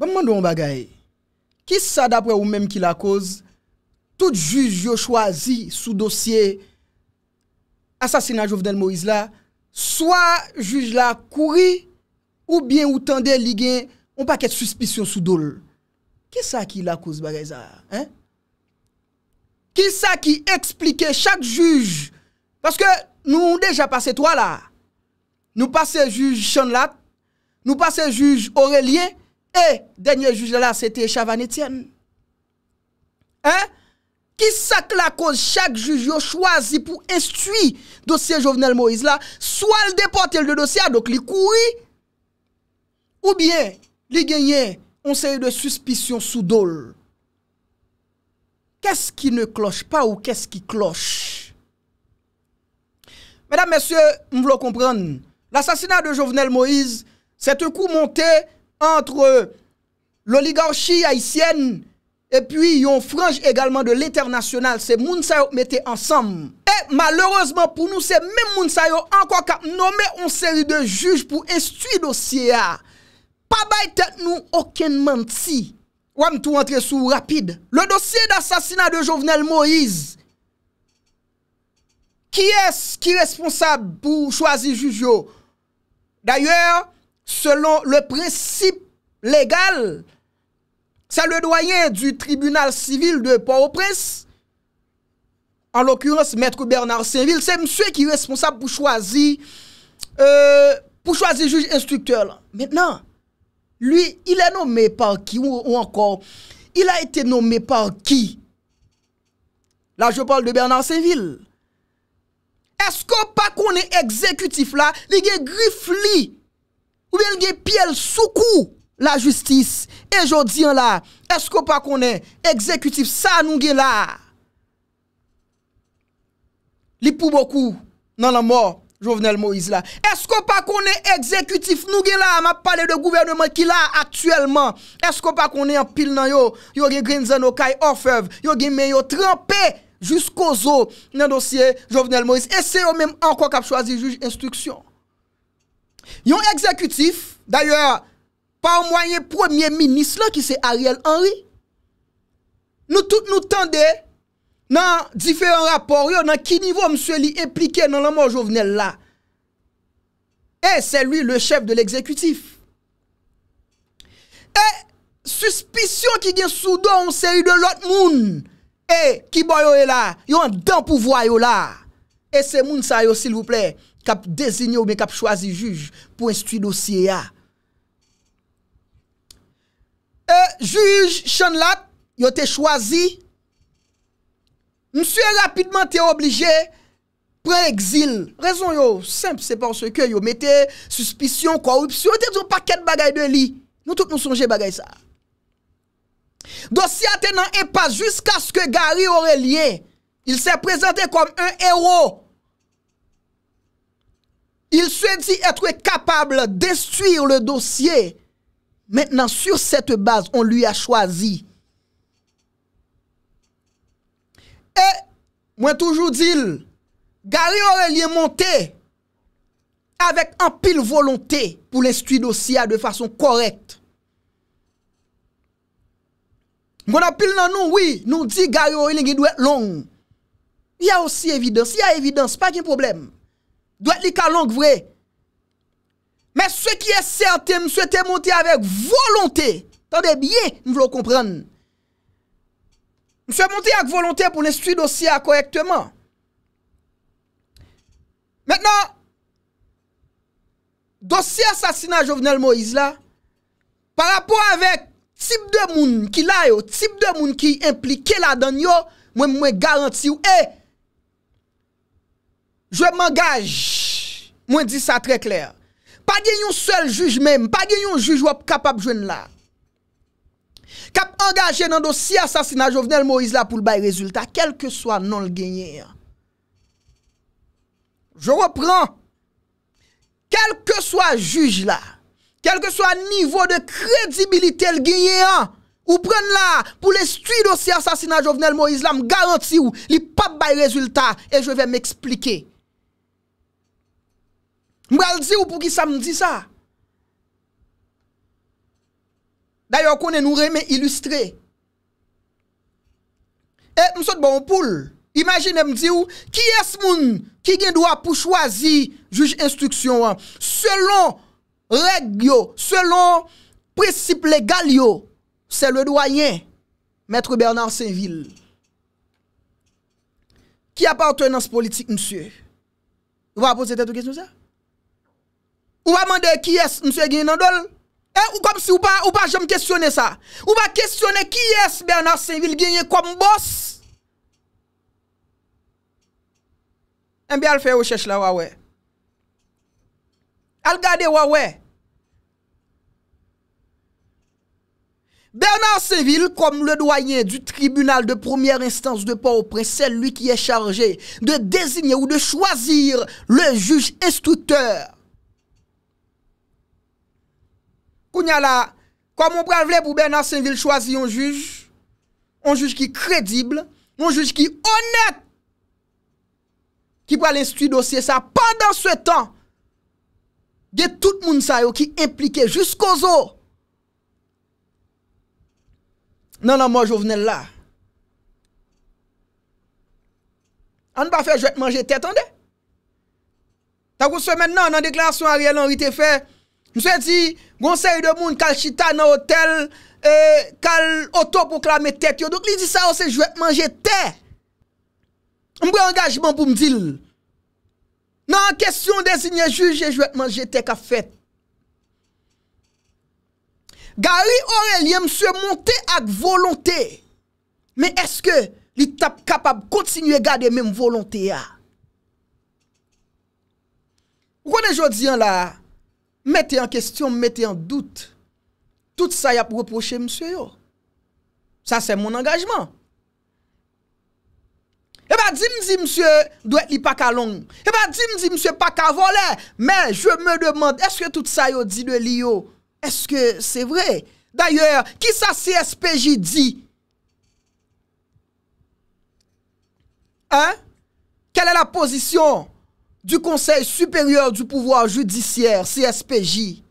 Bon, je me demande, qui ça d'après ou même qui la cause? Tout juge yo choisi sous dossier assassinat Jovenel Moïse là, soit juge là couri ou bien ou tendez li gen on paquet suspicion sous dol. Qui ça qui la cause bagay ça, hein? Qui ça qui expliquait chaque juge? Parce que nous déjà passé trois là. Nous passé juge Chanlat, nous passé juge Aurélien et dernier juge là c'était Chavannes Étienne. Hein? Qui ça que la cause chaque juge yo choisi pour instruire dossier Jovenel Moïse là, soit le déporter le dossier donc li couri ou bien li gagné on série de suspicion sous dol. Qu'est-ce qui ne cloche pas ou qu'est-ce qui cloche? Mesdames, messieurs, vous voulez comprendre. L'assassinat de Jovenel Moïse, c'est un coup monté entre l'oligarchie haïtienne et puis yon frange également de l'international. C'est moun sa yo mette ensemble. Et malheureusement pour nous, c'est même moun sa yo encore kap nommé une série de juges pour instruire dossier. Pas bay tête nous aucun menti. Ou am tout entrer sous rapide. Le dossier d'assassinat de Jovenel Moïse. Qui est-ce qui est responsable pour choisir juge yo? D'ailleurs, selon le principe légal, c'est le doyen du tribunal civil de Port-au-Prince, en l'occurrence maître Bernard Saint-Ville, c'est monsieur qui est responsable pour choisir juge instructeur. Là. Maintenant, lui, il est nommé par qui ou encore, il a été nommé par qui? Là, je parle de Bernard Saint-Ville. Est-ce qu'on pas qu'on est exécutif là, il y a griffli ou bien il y a piel sous cou? La justice, et je dis là, est-ce qu'on pas connaît exécutif ça nous gè là? Li pou beaucoup dans la mort Jovenel Moïse là. Est-ce qu'on pas connaît exécutif nous gè là, m'a parlé de gouvernement qui là actuellement. Est-ce qu'on pas connaît en pile nan yo, yo gen grenzen au kay orfèvre, yo gen men yo trempé jusqu'aux os dans dossier Jovenel Moïse. Et c'est eux même encore qui choisi juge instruction. Yon exécutif d'ailleurs par moyen premier ministre qui c'est Ariel Henry. Nous tous nous tendons dans différents rapports, dans qui niveau monsieur li impliqué dans la mort Jovenel là. Et c'est lui le chef de l'exécutif. Et suspicion qui vient sous dos une série de l'autre monde et qui boyo là, yon dans pouvoir yo là. Et ces moun sa yo s'il vous plaît, cap désigné ou bien cap choisi juge pour instruire dossier là. Juge Chanlat, il a choisi. Monsieur rapidement t'es obligé prendre exil. Raison yo simple, c'est parce que yo mettez suspicion, corruption, t'es un paquet de bagaille de li. Nous tous nous songeons bagaille ça. Dossier t'es dans impasse jusqu'à ce que Gary Orélien, il s'est présenté comme un héros. Il se dit être capable d'instruire le dossier. Maintenant, sur cette base, on lui a choisi. Et, moi toujours dis, Gary Orélien monté avec un pile volonté pour l'instruire dossier de façon correcte. Mon pile dans nous, oui, nous dit Gary Orélien qui doit être long. Il y a aussi évidence, il y a évidence, pas de problème. Doit être long, vrai. Mais ce qui est certain, monsieur te monté avec volonté. Tendez bien, vous voulez comprendre. Monsieur monté avec volonté pour l'instruire dossier correctement. Maintenant, dossier assassinat Jovenel Moïse là, par rapport avec type de moun qui là yo, type de moun qui impliqué là-dedans yo, moi garantis ou je m'engage. Moi dis ça très clair. Pas de yon seul juge même, pas de yon juge wap capable joindre là. Cap engagé dans dossier assassinat Jovenel Moïse là pour le bail résultat, quel que soit non le gagné. Je reprends. Quel que soit juge là, quel que soit niveau de crédibilité le gagné, ou prendre là pour l'instruire dossier assassinat Jovenel Moïse là, me garantis ou li pas bail résultat et je vais m'expliquer. M'bral di ou pour qui ça me dit ça? D'ailleurs, qu'on nous remet illustré. Et nous sommes bon poule. Imaginez me dire qui est ce monde qui a droit pour choisir juge instruction selon règle, selon principe légal, c'est le doyen maître Bernard Saint-Ville. Qui appartenance politique monsieur? Vous va poser cette question ça? Ou va demander qui est monsieur Guinandol? Et ou comme si ou pas jamais questionner ça. Ou va questionner qui est Bernard Saint-Ville gagné comme boss? En bien al faire recherche là ouais. Al garder ouais. Bernard Saint-Ville comme le doyen du tribunal de première instance de Port-au-Prince, c'est lui qui est chargé de désigner ou de choisir le juge instructeur. Kounya là, comme on parle pour Bernard Saint-Ville choisir un juge qui est crédible, un juge qui est honnête, qui va l'instruire dossier ça pendant ce temps de tout le monde ça qui impliqué jusqu'aux os non moi Jovenel là on ne pas faire jouer manger tête attendez ta qu'on se maintenant dans déclaration Ariel Henry te fait monsieur dit gon série de monde kal chita dans hôtel kal auto proclamer tête donc il dit ça c'est jouer manger tête. Je prends engagement pour me dire. Non, question désigner juge et je vais manger tes cafés. Gary Orélien se monte avec volonté. Mais est-ce que il est capable de continuer à garder même volonté? Vous connaissez aujourd'hui là, mettez en question, mettez en doute. Tout ça, il a reproché, monsieur. Ça, c'est mon engagement. Eh bien, dis-moi, monsieur, doit être pas qu'à long. Eh bien, dis-moi, monsieur, pas qu'à voler. Mais je me demande, est-ce que tout ça, yo dit de l'IO? Est-ce que c'est vrai? D'ailleurs, qui ça CSPJ dit? Hein? Quelle est la position du Conseil supérieur du pouvoir judiciaire, CSPJ?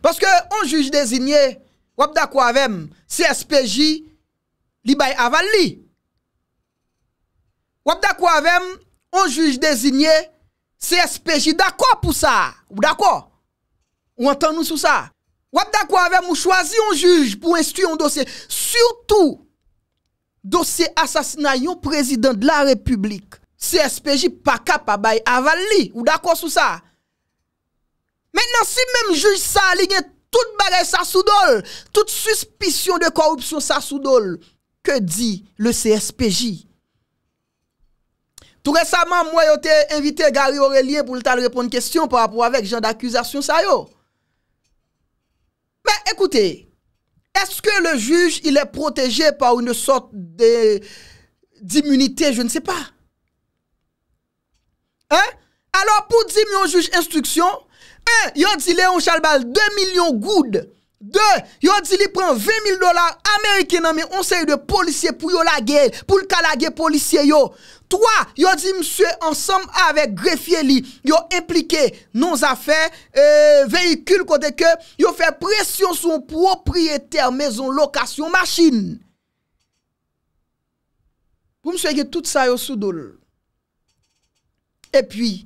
Parce que, on juge désigné, wap d'accord avec CSPJ, li bay aval li. Ou d'accord avec on juge désigné CSPJ d'accord pour ça. Ou d'accord? Ou entend nous sur ça? Ou d'accord avec ou choisi un juge pour instruire un dossier, surtout dossier assassinat yon président de la République. CSPJ pas capable bay aval li. Ou d'accord sur ça? Maintenant si même juge ça li gen tout bagay sa sous dol, toute suspicion de corruption sa sous dol. Que dit le CSPJ? Tout récemment, moi, j'étais invité Gary Orélien pour lui répondre à une question par rapport avec genre d'accusation ça yo. Mais écoutez, est-ce que le juge, il est protégé par une sorte d'immunité? Je ne sais pas. Hein? Alors, pour 10 millions juge instruction, un, il a dit Léon Chalbal 2 millions goudes. Deux, yon dit li prend $20,000 américains nan men on sey de policiers pour yon laguer, pour l'kalaguer policier yo. Trois, yon dit monsieur ensemble avec greffier li, yon impliqué nos affaires, véhicule kote ke, yon fait pression sur propriétaire maison location machine. Pour monsieur yon tout ça yon soudol. Et puis,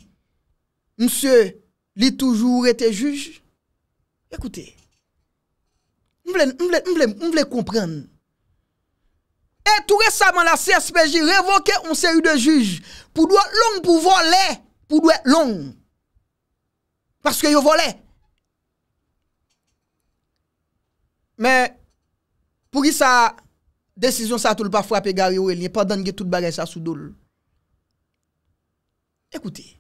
monsieur li toujours été juge. Écoutez. On voulait comprendre. Et tout récemment, la CSPJ révoquait une série de juges pour droit long pour voler, pour droit long. Parce que ils volaient. Mais pour qui ça décision ça tout pas frapper Gary Orélien pendant que tout bagage ça sous dol. Écoutez.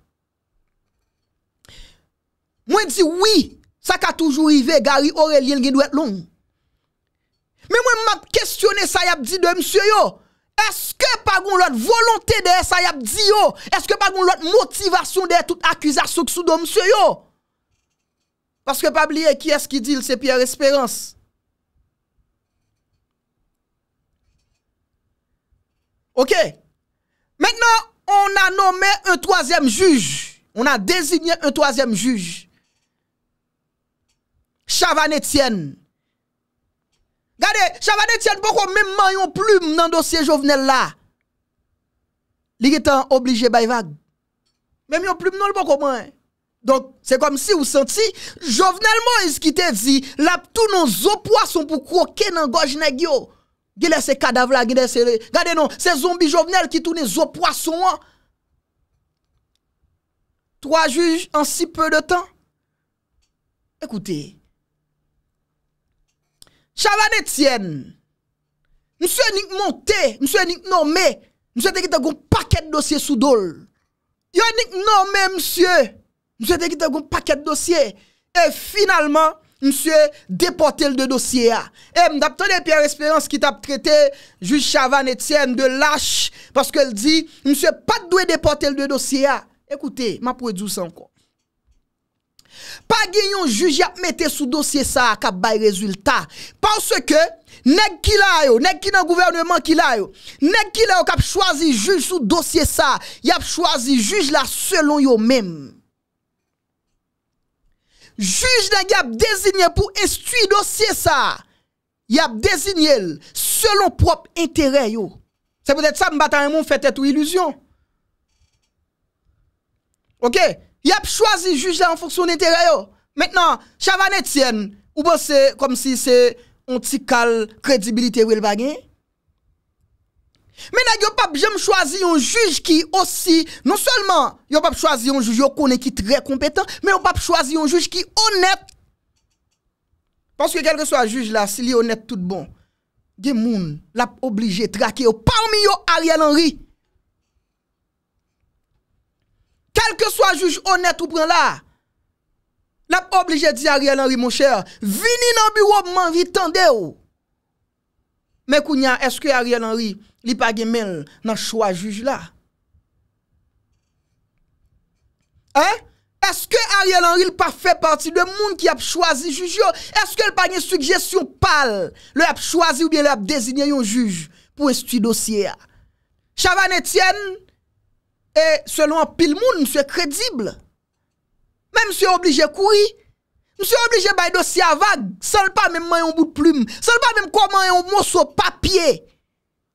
Moi dis oui. Ça qu'a toujours arrivé, Gary Orélien qui doit être long. Mais moi, m'a questionné ça, y'a dit de monsieur yo. Est-ce que pas gon l'autre volonté de ça, y'a dit yo? Est-ce que pas gon l'autre motivation de toute accusation sous de monsieur yo? Parce que pas oublier qui est-ce qui dit, c'est Pierre Espérance. Ok. Maintenant, on a nommé un troisième juge. On a désigné un troisième juge. Chavannes Étienne. Regardez, Chavannes Étienne beaucoup même maillon plume dans le dossier Jovenel là. Li étant obligé bay vague. Même yon plume non le beaucoup moins. Donc c'est comme si vous senti Jovenel Moïse qui te dit la tout non zo poisson pour croquer dans gorge nèg yo. Gèlè ces cadavres là, gèlè ces regardez non, ces zombies Jovenel qui tourne zo poisson. Trois juges en si peu de temps. Écoutez. Chavannes Étienne. Monsieur Nick monté, monsieur Nick nommé, monsieur te qui un paquet de dossiers sous dol. Yo Nick nommé monsieur. Monsieur te qui un paquet de dossiers et finalement monsieur déporté le dossier a. Et m'd'attendais Pierre Espérance qui t'a traité juge Chavannes Étienne de lâche parce qu'elle dit monsieur pas doit déporter le dossier a. Écoutez, m'a produit ça encore. Pas gagnon juge y a mette sous dossier ça k'ap bay résultat parce que nèg ki la yo, nèg ki dans gouvernement ki la yo, nèg ki la yo k'ap choisi juge sous dossier ça, y a choisi juge là selon yo même. Juge nèg y a désigné pour instruire dossier ça. Y a désigné selon propre intérêt yo. C'est peut-être ça m'bataille mon fait tête ou illusion. OK, y a choisi juge là en fonction d'intérêt yo. Maintenant, Chavannes Étienne, ou pense comme si c'est un petit cal crédibilité ou il va gagner. Mais n'a yo pas jamais choisi un juge qui aussi non seulement yo pas choisi un juge yo connaît qui très compétent, mais yo pas choisi un juge qui honnête. Parce que quel que soit juge là, s'il est honnête tout bon, des moun l'a obligé traquer parmi yo Ariel Henry. Quel que soit juge honnête ou prend là, la obligé dit Ariel Henry mon cher, vini dans bureau m'en vi tande ou. Mais kounya, est-ce que Ariel Henry li pa gen mel dans choix juge là? Hein? Est-ce que Ariel Henry pas fait partie de monde qui a choisi juge yo? Est-ce qu'elle pa gen suggestion pal, le a choisi ou bien le a désigné un juge pour instruire dossier? Chavannes Étienne et selon pile moun, monsieur crédible. Même monsieur obligé courir. Monsieur obligé bay dossier à vague. Sans pas même man yon bout de plume. Sans pas même comment yon morceau papier.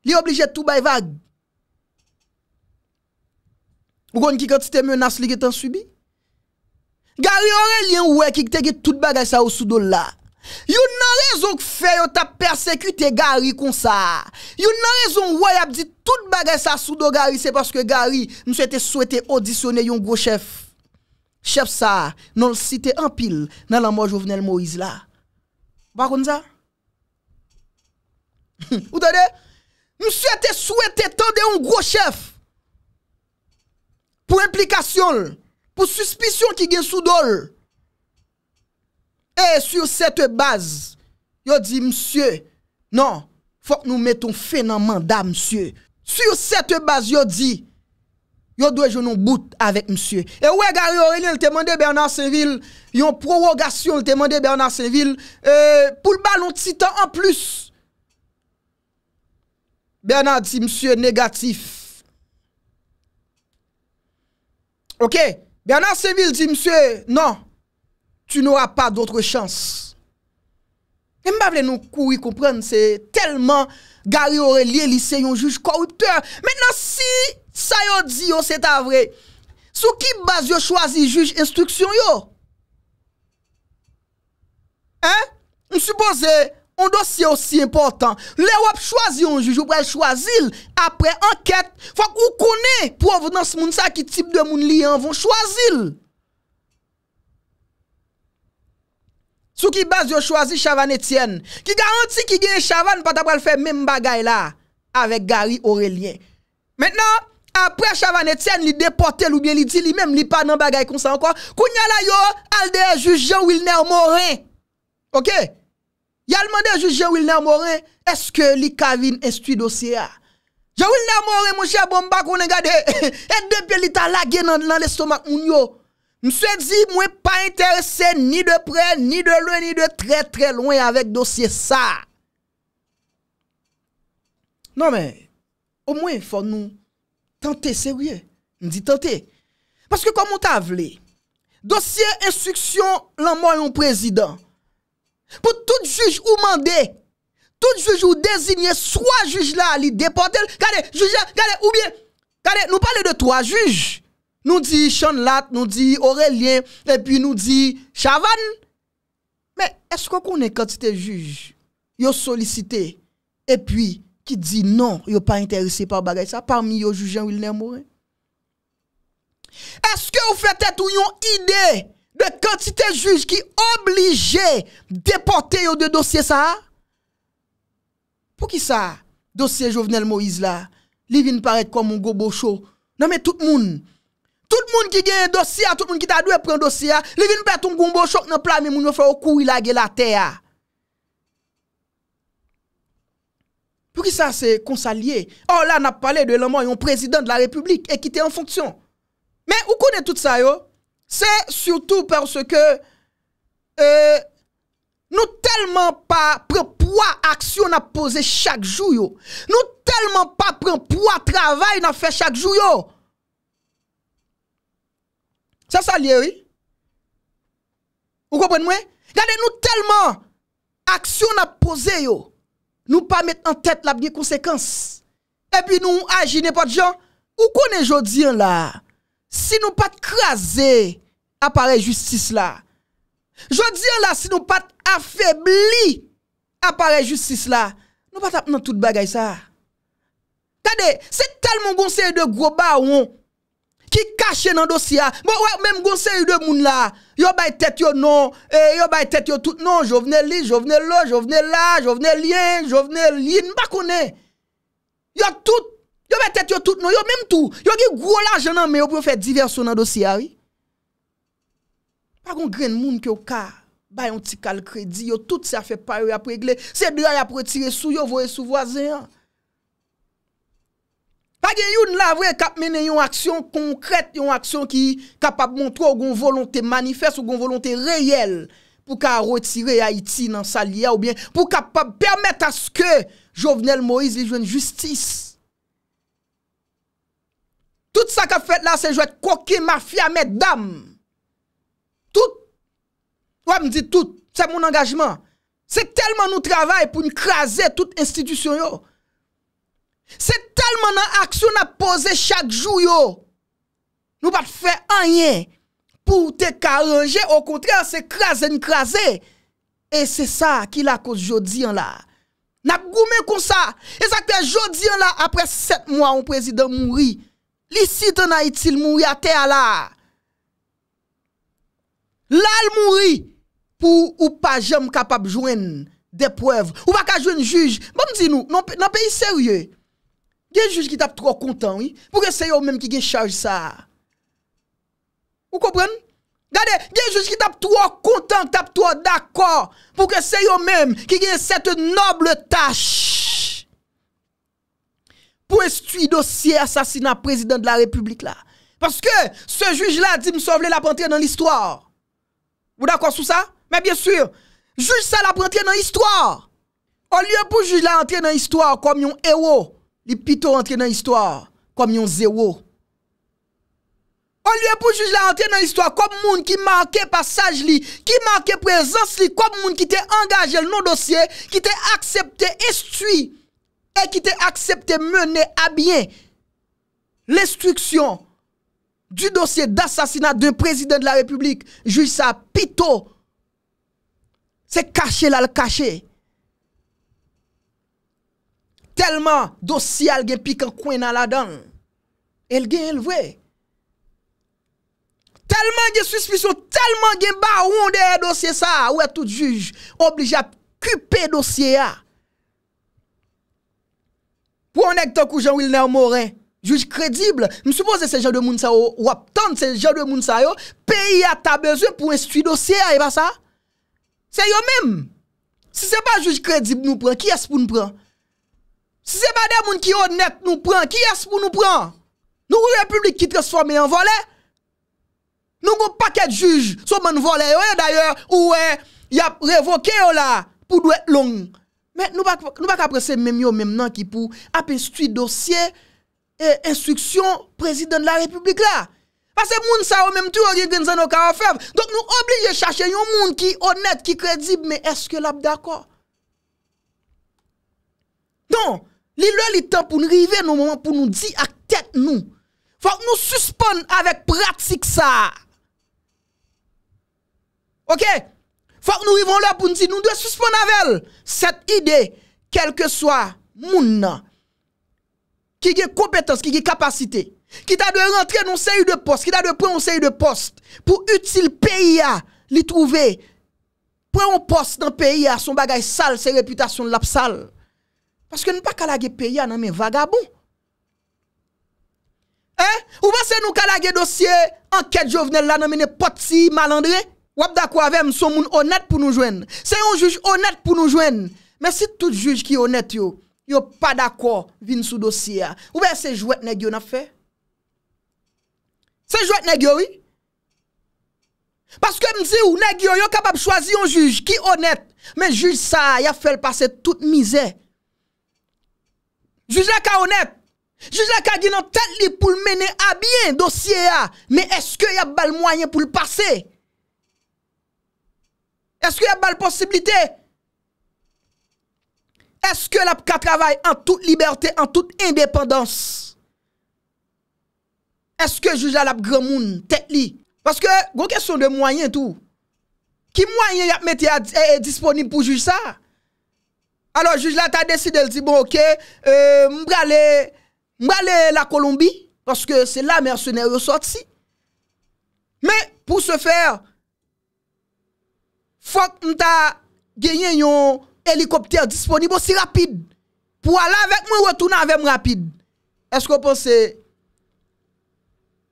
Li obligé tout bay vague. Ou kon ki quantité menace li getan subi? Gary Orélien ouè ki te get tout bagay sa ou sou dol la. Yon nan raison que fait yon t'a persécuté Gary comme ça. Yon nan raison ouais a dit tout bagay ça sous do Gary c'est parce que Gary monsieur te souhaité auditionner yon gros chef. Chef ça non le cité en pile dans la mort Jovenel Moïse là. Ba kon ça? Ou tande? Monsieur te souhaité tande un gros chef. Pour implication, pour suspicion qui gen sous dol. Et sur cette base, yo dit monsieur, non, faut que nous mettons fin dans mandat monsieur. Sur cette base, yo dit, yo doit jouer un bout avec monsieur. Et ouais, Gary Orélien, il te demandé Bernard Saint-Ville, yon prorogation, il te demandé Bernard Saint-Ville, pour le ballon titan en plus. Bernard dit monsieur négatif. OK, Bernard Saint-Ville dit monsieur, non. Tu n'auras pas d'autre chance. Et m'bavle nous courir comprendre, c'est tellement Gary Orélien lycée un juge corrupteur. Maintenant si ça yo dit yo c'est ta vrai. Sous qui base yo choisi juge instruction yo? Hein? On suppose un dossier aussi important, les wap choisi un juge ou pral choisir après enquête, faut qu'on connaît provenance moun ça qui type de moun li an vont choisir. Sous qui base yo choisi Chavannes Étienne, qui garantit qui gagne Chavannes pas t'apral faire même bagay là avec Gary Orélien. Maintenant, après Chavannes Étienne, li déporté ou bien li dit li même li pas dans bagay comme ça encore. Kounya la yo al de juge Jean Wilner Morin. OK? Y a demandé juge Jean Wilner Morin, est-ce que li kavin instruit dossier a? Jean Wilner Morin mon cher bomba qu'on regarde et depuis li ta lagé dans l'estomac moun yo. Monsieur dit, moi pas intéressé ni de près, ni de loin, ni de très très loin avec dossier ça. Non mais, au moins, faut nous tenter sérieux. On dit tenter. Parce que comme on t'a vle, dossier instruction, l'envoi un président. Pour tout juge ou mandé, tout juge ou désigné, soit juge là, il déporte. Regardez, juge là, regardez, ou bien, regardez, nous parlons de trois juges. Nous dit Chanlat, nous dit Aurélien, et puis nous dit Chavannes. Mais est-ce qu'on connaît quantité de juges qui ont sollicité et puis qui dit non, ils ne sont pas intéressés par bagay ça parmi les juges Jean Wilner Morin? Est-ce que vous faites une idée de quantité de juges qui obligés de déporter de dossier ça? Pour qui ça? Dossier Jovenel Moïse là, il vient paraître comme un gobo show. Non mais tout le monde qui gagne dossier, tout le monde qui t'a dû prendre dossier, il vient perdre un gobo show dans plat mais moun fait au courir la terre. Pour qui ça c'est consalier? Oh là on a parlé de l'homme un président de la République et qui était en fonction. Mais vous connaissez tout ça yo? C'est surtout parce que nous tellement pas prenons poids action à poser chaque jour yo. Nous tellement pas prenons poids travail à faire chaque jour yo. Ça lié oui. Vous comprenez? Regardez nous tellement action à poser yo. Nous pas mettre en tête la bien conséquence. Et puis nous agir n'importe gens. Vous connaissez jodi là? Si nous pas craser appareil justice là. Je dis là si nous pas affaibli appareil justice là, nous pas dans toute bagaille ça. Regardez, c'est tellement conseil de gros baron qui caché dans dossier. Bon ouais, même conseil de moun là, yo bay tête yo non, yo bay tête yo tout non, Jovenel li, Jovenel lo, Jovenel là, Jovenel lien, Jovenel lien, pas connait. Yo tout yo met tête yo tout non, yo même tout. Yo qui gros l'argent nan mais yo pour faire diversion dans dossier oui. Pas qu'on grain moun qui au cas, ba yon ti kal crédit yo tout ça fait pas yo a régler, c'est droit y a retirer sous yo voyer sous voisin. Pas gen yon la vrai cap mener yon action concrète, yon action qui capable montrer ou gon volonté manifeste ou gon volonté réelle pour ka retirer Haïti dans sa lia ou bien pour capable permettre à ce que Jovenel Moïse li joine justice. Tout ça qu'a fait là, c'est jouer coquet mafia, mesdames. Tout. Ouais, me dit tout. C'est mon engagement. C'est tellement nous travaillons pour écraser toute institution, yo. C'est tellement dans action à poser chaque jour, yo. Nous pas faire rien pour te carranger. Au contraire, c'est écraser. Et c'est ça qui la cause jodi là. N'a goumé comme ça. Et ça que jodi là, après 7 mois, un président mourit. Ici, en Haïti, il mourit à terre là. Là, il mourit pour ou pas jamais capable de joindre des preuves. Ou pas qu'à joindre un juge. Bon, dis-nous, dans un pays sérieux, il y a un juge qui tape trop content, oui. Pour que c'est eux-mêmes qui charge ça. Vous comprenez? Regardez, il y a un juge qui tape trop content, qui tape trop d'accord. Pour que c'est eux-mêmes qui gagnent cette noble tâche. Pour instruire dossier assassinat président de la République là. Parce que ce juge-là dit me sauver la panthère dans l'histoire. Vous d'accord sur ça? Mais bien sûr, juge ça la panthère dans l'histoire. Au lieu pour juge là entrer dans l'histoire comme un héros, il plutôt entrer dans l'histoire comme un zéro. Au lieu pour juge là entrer dans l'histoire comme moun qui marqué passage li, qui marqué présence li, comme moun qui t'est engagé le non dossier, qui t'est accepté instruit. Et qui t'a accepté mener à bien l'instruction du dossier d'assassinat d'un président de la République, juge ça pito. C'est caché là le caché. Tellement dossier al gen piquant coin dans la dent. Elle gen élevé. Tellement gen suspicion, tellement gen baron derrière dossier ça, ouais tout juge obligé à couper dossier là. Pour un acteur comme Jean Wilner Morin, juge crédible, je suppose que c'est gens de moun sa ou attendre ces gens de moun sa yo, pays a ta besoin pour instruire dossier et pas ça. C'est eux même. Si c'est pas juge crédible nous prend, qui est-ce pour nous prend? Si c'est pas des moun qui honnête nous prend, qui est-ce pour nous prend? Nous une république qui transforme en volé. Nous un paquet de juges, sont man volé d'ailleurs ou y a révoqué là pour doit long. Mais nous pas après c'est même yo même nan qui pour appeler dossier et instruction président de la République là. Parce que moun sa ou même tout yon gen zan ou ka faire. Donc nous obligés de chercher yon moun qui honnête, qui crédible, mais est-ce que l'ap d'accord? Donc, li temps pour nous arriver nos moments pour nous dire à tête nous. Faut que nous suspendons avec pratique ça. OK? Faut que nous arrivons là pour nous dire nous devons suspendre avec elle. Cette idée, quel que soit moun qui a compétence, qui a capacité, qui t'a de rentrer dans une série de postes, qui t'a de prendre une série de postes pour utile pays à les trouver. Prendre un poste dans le pays à son bagage sale, ses réputations de sale. Parce que nous ne pouvons pas laguer pays à nos vagabonds. Ou pensez nous qu'à laguer dossier, enquête Jovenel là, nommé n'importe si malandré. Ou d'accord avec nous, sommes honnêtes pour nous joindre. C'est un juge honnête pour nous joindre. Mais si tout juge qui est honnête, yo, yo pas d'accord, vin sous dossier. Ou bien c'est jouet nèg yo n'a fait. C'est jouet nèg yo, oui. Parce que m'di ou nèg yo yo capable choisir un juge qui honnête, mais juge ça, il a fait passer toute misère. Juge la ka honnête. Juge la ka gine tête li pour mener à bien dossier a, mais est-ce que y a bal moyen pour le passer? Est-ce qu'il y a bal possibilité? Est-ce que l'APCA travaille en toute liberté, en toute indépendance? Est-ce que juge la grand monde tête li? Parce que gon question de moyens tout. Qui moyen y a mettre disponible pour juge ça? Alors juge là t'a décidé de dire bon OK, m'aller la Colombie parce que c'est là mercenaire ressorti. Mais pour ce faire, faut que m'ta gagner un hélicoptère disponible aussi rapide pour aller avec moi retourner avec moi rapide. Est-ce que vous pensez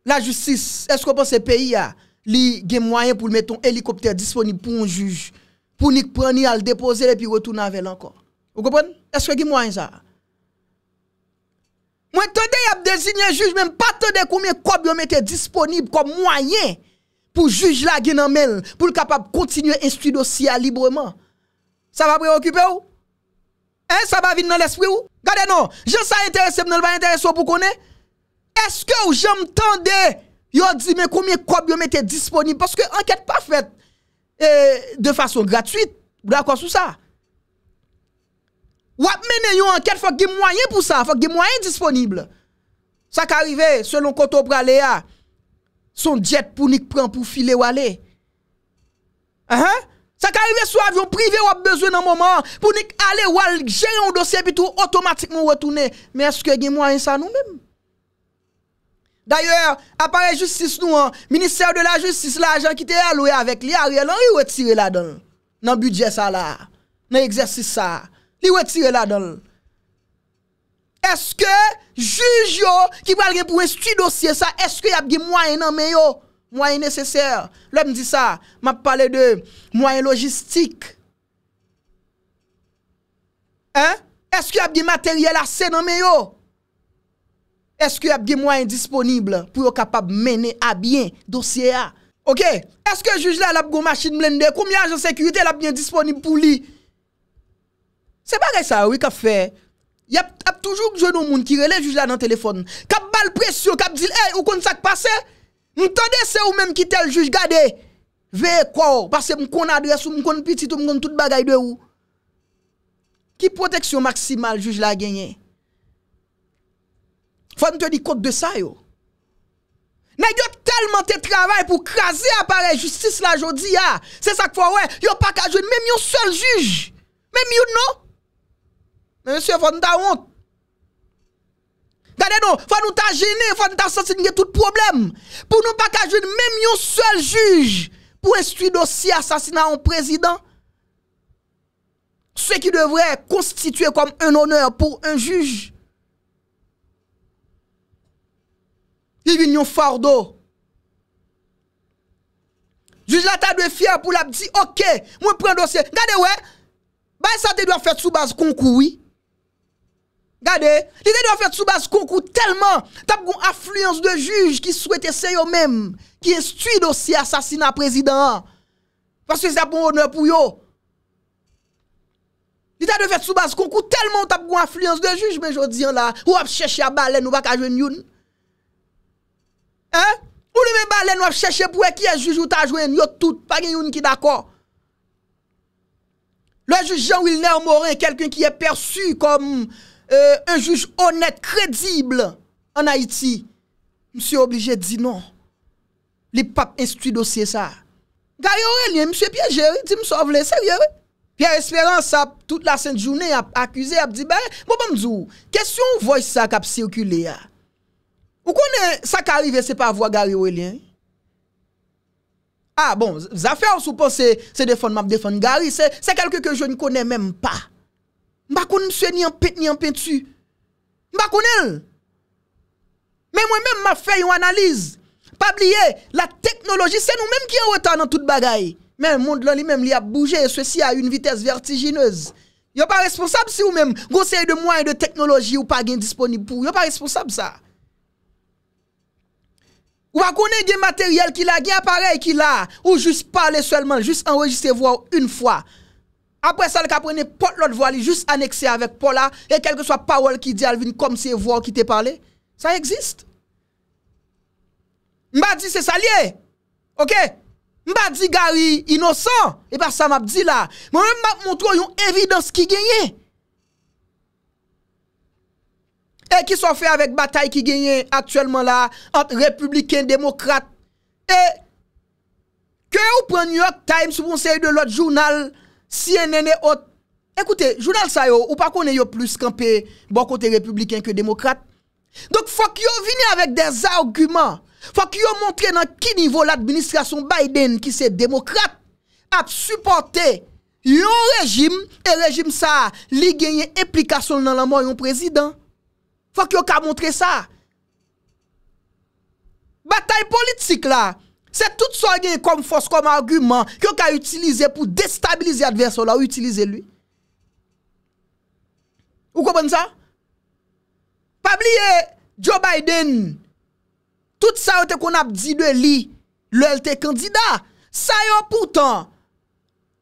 la justice, est-ce que vous pensez pays a li gen moyen pour mettre un hélicoptère disponible pour un juge pour ni prendre ni al déposer et puis retourner avec encore? Vous comprenez? Est-ce que gen moyen ça? Moi tendez y a désigner juge même pas tendez combien cob yo mettre disponible comme moyen pour juge la gen en mel pour capable continuer instruire dossier librement. Ça va préoccuper ou? Hein, ça va venir dans l'esprit ou? Regardez non, gens ça intéresse non pas intéressé pour connaître. Est-ce que ou j'aime tendez yo dit mais combien cob yo mettre disponible parce que enquête pas faite de façon gratuite. Vous d'accord sur ça? Ou mener une enquête faut qu'il y ait moyen pour ça, faut qu'il y ait moyen disponible. Ça qui arrive selon Koto Praléa son jet pour nik prend pour filer ou aller. Ça qui arrive sur avion privé ou a besoin d'un moment pour nik aller ou aller gérer un dossier puis tout automatiquement retourner. Mais est-ce que y a moyen ça nous-mêmes? D'ailleurs, appareil justice nous, ministère de la justice, l'argent qui était alloué avec lui, Ariel Henry retiré là-dedans. Dans le budget ça là, dans l'exercice ça. Li retire là-dedans. Est-ce que juge yo qui va rien pour instruire dossier ça, est-ce qu'il y a des moyens non mais yo, moyens nécessaires. L'homme dit ça, m'a parlé de moyens logistiques. Hein? Est-ce qu'il y a des matériels assez non mais yo? Est-ce qu'il y a des moyens disponibles pour être capable mener à bien dossier a? OK, est-ce que juge là la gon machine blindée, combien agents sécurité là bien disponible pour lui? C'est pas ça, oui, qu'a fait. Y a toujours jeune monde qui relève juge là dans le téléphone. Qu'a balle pression, qu'a dit, hey, ou qu'on ça passe? M'tendez, c'est ou même qui tel juge, gardez. Veillez quoi, parce que m'kon adresse ou m'kon petit ou m'kon tout bagaille de ou. Qui protection maximale juge là gagné? Faut me te dire compte de ça, yo. N'a tellement de travail pour craser appareil justice là, jodi, ya. C'est ça qu'il faut, ouais. Yo pas qu'à jouer même yon seul juge. Même you know. Mais monsieur, faut nous ta honte. Regardez non, faut nous ta gêner, faut nous ta sentir tout problème. Pour nous pas qu'à jouer même un seul juge pour instruire dossier assassinat en président. Ce qui devrait constituer comme un honneur pour un juge. Il y a un fardeau. Juge la table de fier pour la dire, ok, moi prends dossier. Regardez ouais. Bah ça te doit faire sous base concours oui. Regardez, il te doit faire sous base concours tellement t'as une affluence de juges qui souhaitent essayer eux-mêmes qui instruit dossier assassinat président parce que c'est bon honneur pour eux. Il te doit faire sous base concours tellement t'as une affluence de juges mais jodi là ou a chercher à baleine ou pas ka joindre une. Hein? Ou le même balai nous chercher pour qui est juge ou ta joine, yo tout pas yon qui d'accord. Le juge Jean Wilner Morin, quelqu'un qui est perçu comme un juge honnête, crédible en Haïti, monsieur obligé de dire non. Les papes instruit dossier ça. Gary Orélien, monsieur piégé, il dit me sauve les sérieux. Pierre Espérance a toute la sainte journée a accusé a dit ben bon bon m'dou. Question voix ça qui a circulé. Ou connaît ça qui arrive c'est pas voix Gary Orélien. Ah bon, affaires sous pensée c'est défendre m'a défendre Gary, c'est quelqu'un que je ne connais même pas. M'pa connais monsieur ni en pète ni en peinture. M'pa connais. Mais moi-même m'a fait une analyse. Pas oublier, la technologie c'est nous-mêmes qui en retard dans toute bagaille. Mais le monde là lui-même il a bougé et ceci à une vitesse vertigineuse. Yo pas responsable si ou même conseil de moyens de technologie ou pas gain disponible pour. Yo pas responsable ça. Ou pas connait gain matériel qui la gain appareil qui la ou juste parler seulement, juste enregistrer voix une fois. Après ça le ka prendre porte l'autre voix juste annexé avec Paula et quelle que soit parole qui dit Alvin comme c'est voix qui te parlé. Ça existe. M'a dit c'est ça lié. OK? M'a dit Gary innocent et pas ça m'a dit là. Moi même m'a montré une évidence qui gagnait. Et qui sont fait avec bataille qui gagnait actuellement là entre républicains démocrates et que vous prenez New York Times ou conseil de l'autre journal CNN et autres. Écoutez, journal ça yo ou pas connait yo plus campé bon côté républicain que démocrate. Donc faut que yo vienne avec des arguments. Faut que vous montrez dans quel niveau l'administration Biden qui c'est démocrate a supporté un régime et régime ça li gagne implication dans la mort d'un président. Faut que vous montrez ça. Bataille politique là, c'est tout ça gagne comme force comme argument que vous avez utilisé pour déstabiliser l'adversaire là ou utiliser lui. Vous comprenez ça? Pas oublier Joe Biden. Tout ça qu'on a dit de lui, le était candidat. Ça yo pourtant,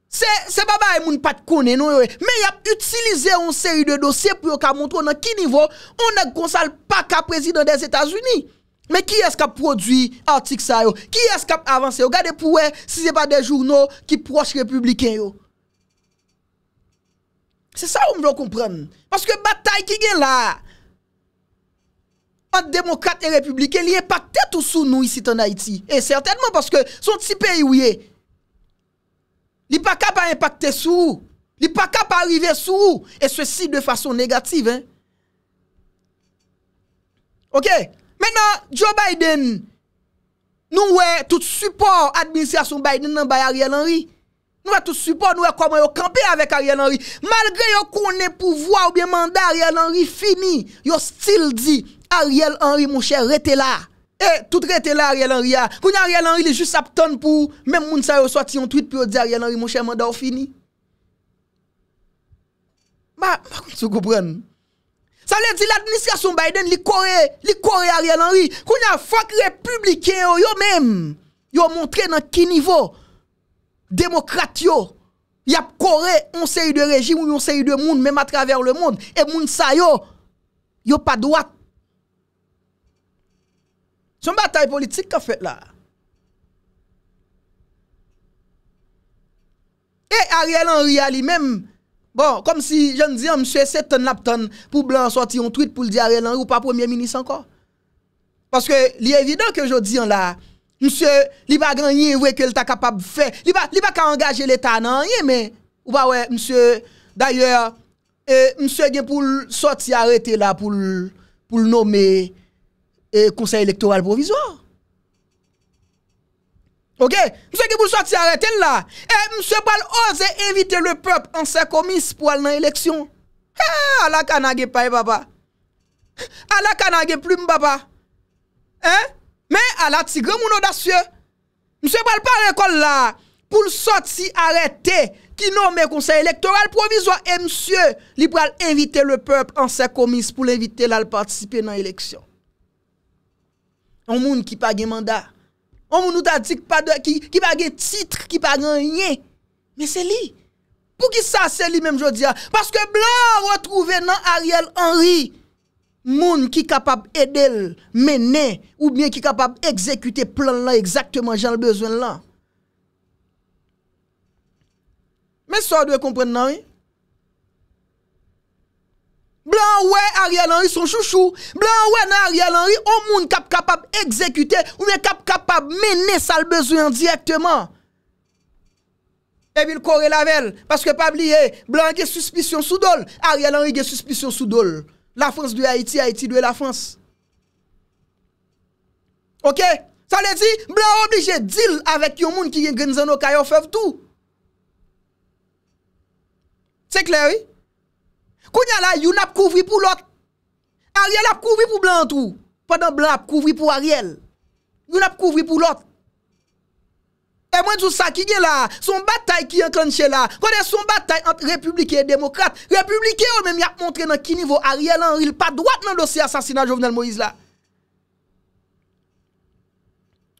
c'est baba et moun pas de connaît non. Mais y a utilisé une série de dossiers pour qu'on montre dans quel niveau on a consal pas qu'à président des États-Unis. Mais qui est-ce qui a produit article ça yo? Qui est-ce qui a avancé? Regardez pour si c'est pas des journaux qui proches républicains yo. C'est ça on veut comprendre. Parce que bataille qui gagne là. Entre démocrates et républicains, ils impactent tout sous nous ici en Haïti. Et certainement parce que son petit pays où il est. Il n'est pas capable d'impacter sous. Il n'est pas capable d'arriver sous. Et ceci de façon négative. Hein? OK. Maintenant, Joe Biden, nous avons tout support administration Biden dans Ariel Henry. Nous avons tout support, nous avons comment camper avec Ariel Henry. Malgré qu'on ait pouvoir ou bien mandat, Ariel Henry fini. Yo still dit. Ariel Henry, mon cher, rete là. Eh, tout rete là, Ariel Henry. Quand Ariel Henry, il est juste absent pour. Même moun sa yo sorti un tweet pour dire Ariel Henry, mon cher, mandat fini. Bah, tu comprends? Ça veut dire l'administration Biden, li kore Ariel Henry. Quand y a fuck républicain, yo même, yo montré dans quel niveau. Démocrate yo. Y a coré on série de régime ou on série de monde, même à travers le monde. Et moun sa yo, yo pas droit. C'est une bataille politique qu'a fait là. Et Ariel Henry a lui-même, bon, comme si je ne disais, monsieur, c'est ton lapton pour blanc sortir un tweet pour le dire Ariel Henry ou pas premier ministre encore. Parce que, il est évident que je dis là, monsieur, il va gagner, ouais, que l'État capable de faire, il va pas engager l'État, non, rien, mais, ou pas, ouais, monsieur, d'ailleurs, monsieur, il pour sortir arrêter là, pour le nommer. Et conseil électoral provisoire. OK? Monsieur qui vous sorti arrêtez là. Et monsieur Bal ose inviter le peuple en sa commis pour aller dans l'élection. Ah, la canage paye papa. À la canage plume papa. Hein? Mais à la tigre mon audacieux. Monsieur Bal par l'école là pour sorti arrêté qui nomme conseil électoral provisoire et monsieur li pral inviter le peuple en sa commis pour l'inviter là participer dans l'élection. Un monde qui pas de mandat. Un monde qui pas de titre, qui pas de rien. Mais c'est lui. Pour qui ça c'est lui même je dis? Parce que blanc retrouvé dans Ariel Henry. moun qui capable aider mener ou bien qui capable exécuter plan là exactement j'ai le besoin là. Mais ça doit comprendre non? Oui? Blanc ouais Ariel Henry son chouchou, blanc ouais Ariel Henry au monde capable exécuter ou bien capable mener ça le besoin directement. Et puis le corps lavel parce que pas oublier blanc qui suspicion sous dol, Ariel Henry qui suspicion sous dol. La France de Haïti, Haïti de la France. OK? Ça veut dire, blanc obligé de deal avec yon moun qui gen zano kayo fèv tout. C'est clair, oui? Kounya la, yon ap couvri pour l'autre. Ariel ap couvri pour blanc tout. Pendant blanc ap couvri pour Ariel. Yon ap couvri pour l'autre. Et moi, tout ça qui est là, son bataille qui est enclenchée là, quand est son bataille entre républicains et démocrates, républicains eux-mêmes, ils ont montré dans quel niveau Ariel Henry n'a pas droit dans le dossier assassinat Jovenel Moïse là.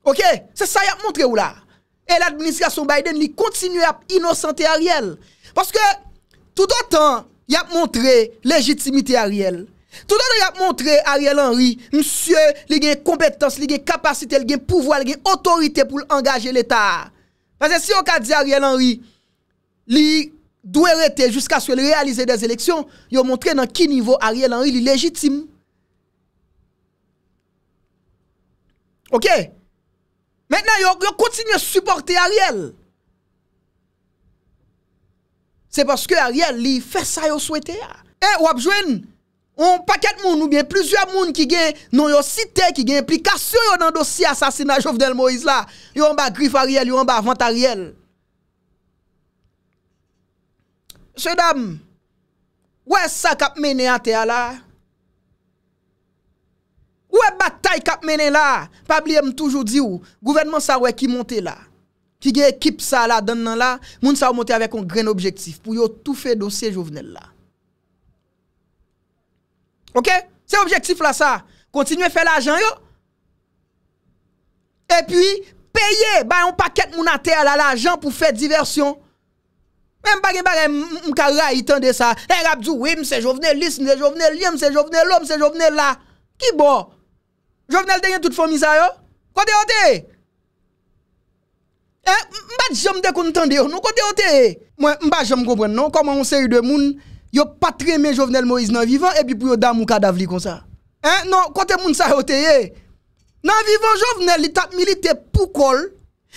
Ok? C'est ça qu'ils ont montré ou là. Et l'administration Biden, il continue à innocenter Ariel. Parce que tout autant, il a montré légitimité Ariel. Tout le monde a montré Ariel Henry, monsieur, il a une compétence, il a une capacité, il a un pouvoir, il a une autorité pour engager l'État. Parce que si on a dit Ariel Henry, il doit rester jusqu'à ce qu'il réalise des élections, il a montré dans quel niveau Ariel Henry est légitime. Ok? Maintenant, il continue à supporter Ariel. C'est parce que Ariel, il fait ça, il souhaite. Et, ou a besoin. On paquet moun ou bien plusieurs moun qui gen non yo cité qui gen implication yo dans dossier assassinat Jovenel Moïse là yo en bas griffe Ariel yo en bas vente Ariel. Monsieur dame ouais ça k'ap mené à terre là. Ouais bataille k'ap mené là, pas oublier m toujours di ou gouvernement ça ouais qui monte là. Qui gen équipe ça là dedans là, moun ça monter avec un grand objectif pour yo tout faire dossier Jovenel là. OK? C'est objectif là ça. Continuez à faire l'argent yo. Et puis payer ba un paquet moun à terre là l'argent pour faire diversion. Même pas gen bagay m ka raï tande ça. Et rap dou oui c'est Jovenel, c'est Jovenel, c'est Jovenel, l'homme c'est Jovenel là. Qui bon? Jovenel te gen toute famille ça yo. Côté oté. Eh m'pa jambe de kon tande yo. Nou côté oté. Moi m'pa jambe comprendre non comment on série de moun yo pas très bien Jovenel Moïse nan vivant et puis pour yo dame ou cadavre comme ça. Hein non, côté moun sa yo teye. Nan vivant Jovenel li tap milite pou kol.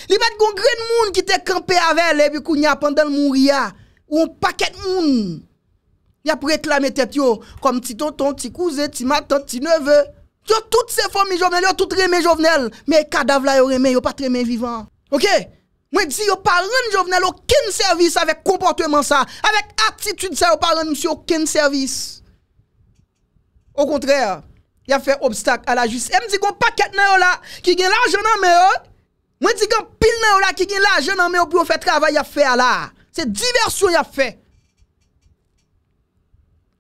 Li met gon grand moun qui te campé avec et puis kounya pendant mouria ou un paquet moun. Y a réclamé tête yo comme petit tonton, petit cousin, petit matin, petit neveu. Yo toutes ces familles Jovenel, yo tout remè Jovenel, mais cadavre la yo remè, yo pas très bien vivant. OK? Moi dis yo pa rend Jovenel aucun service avec comportement ça, avec attitude ça yo pa rend monsieur aucun service. Au contraire, il a fait obstacle à la justice. Et me dit qu'on paquet nan yo là qui gen l'argent nan men yo. Moi dis qu'on pile nan yo là qui gen l'argent nan men yo pour faire travail a faire là. C'est diversion y a fait.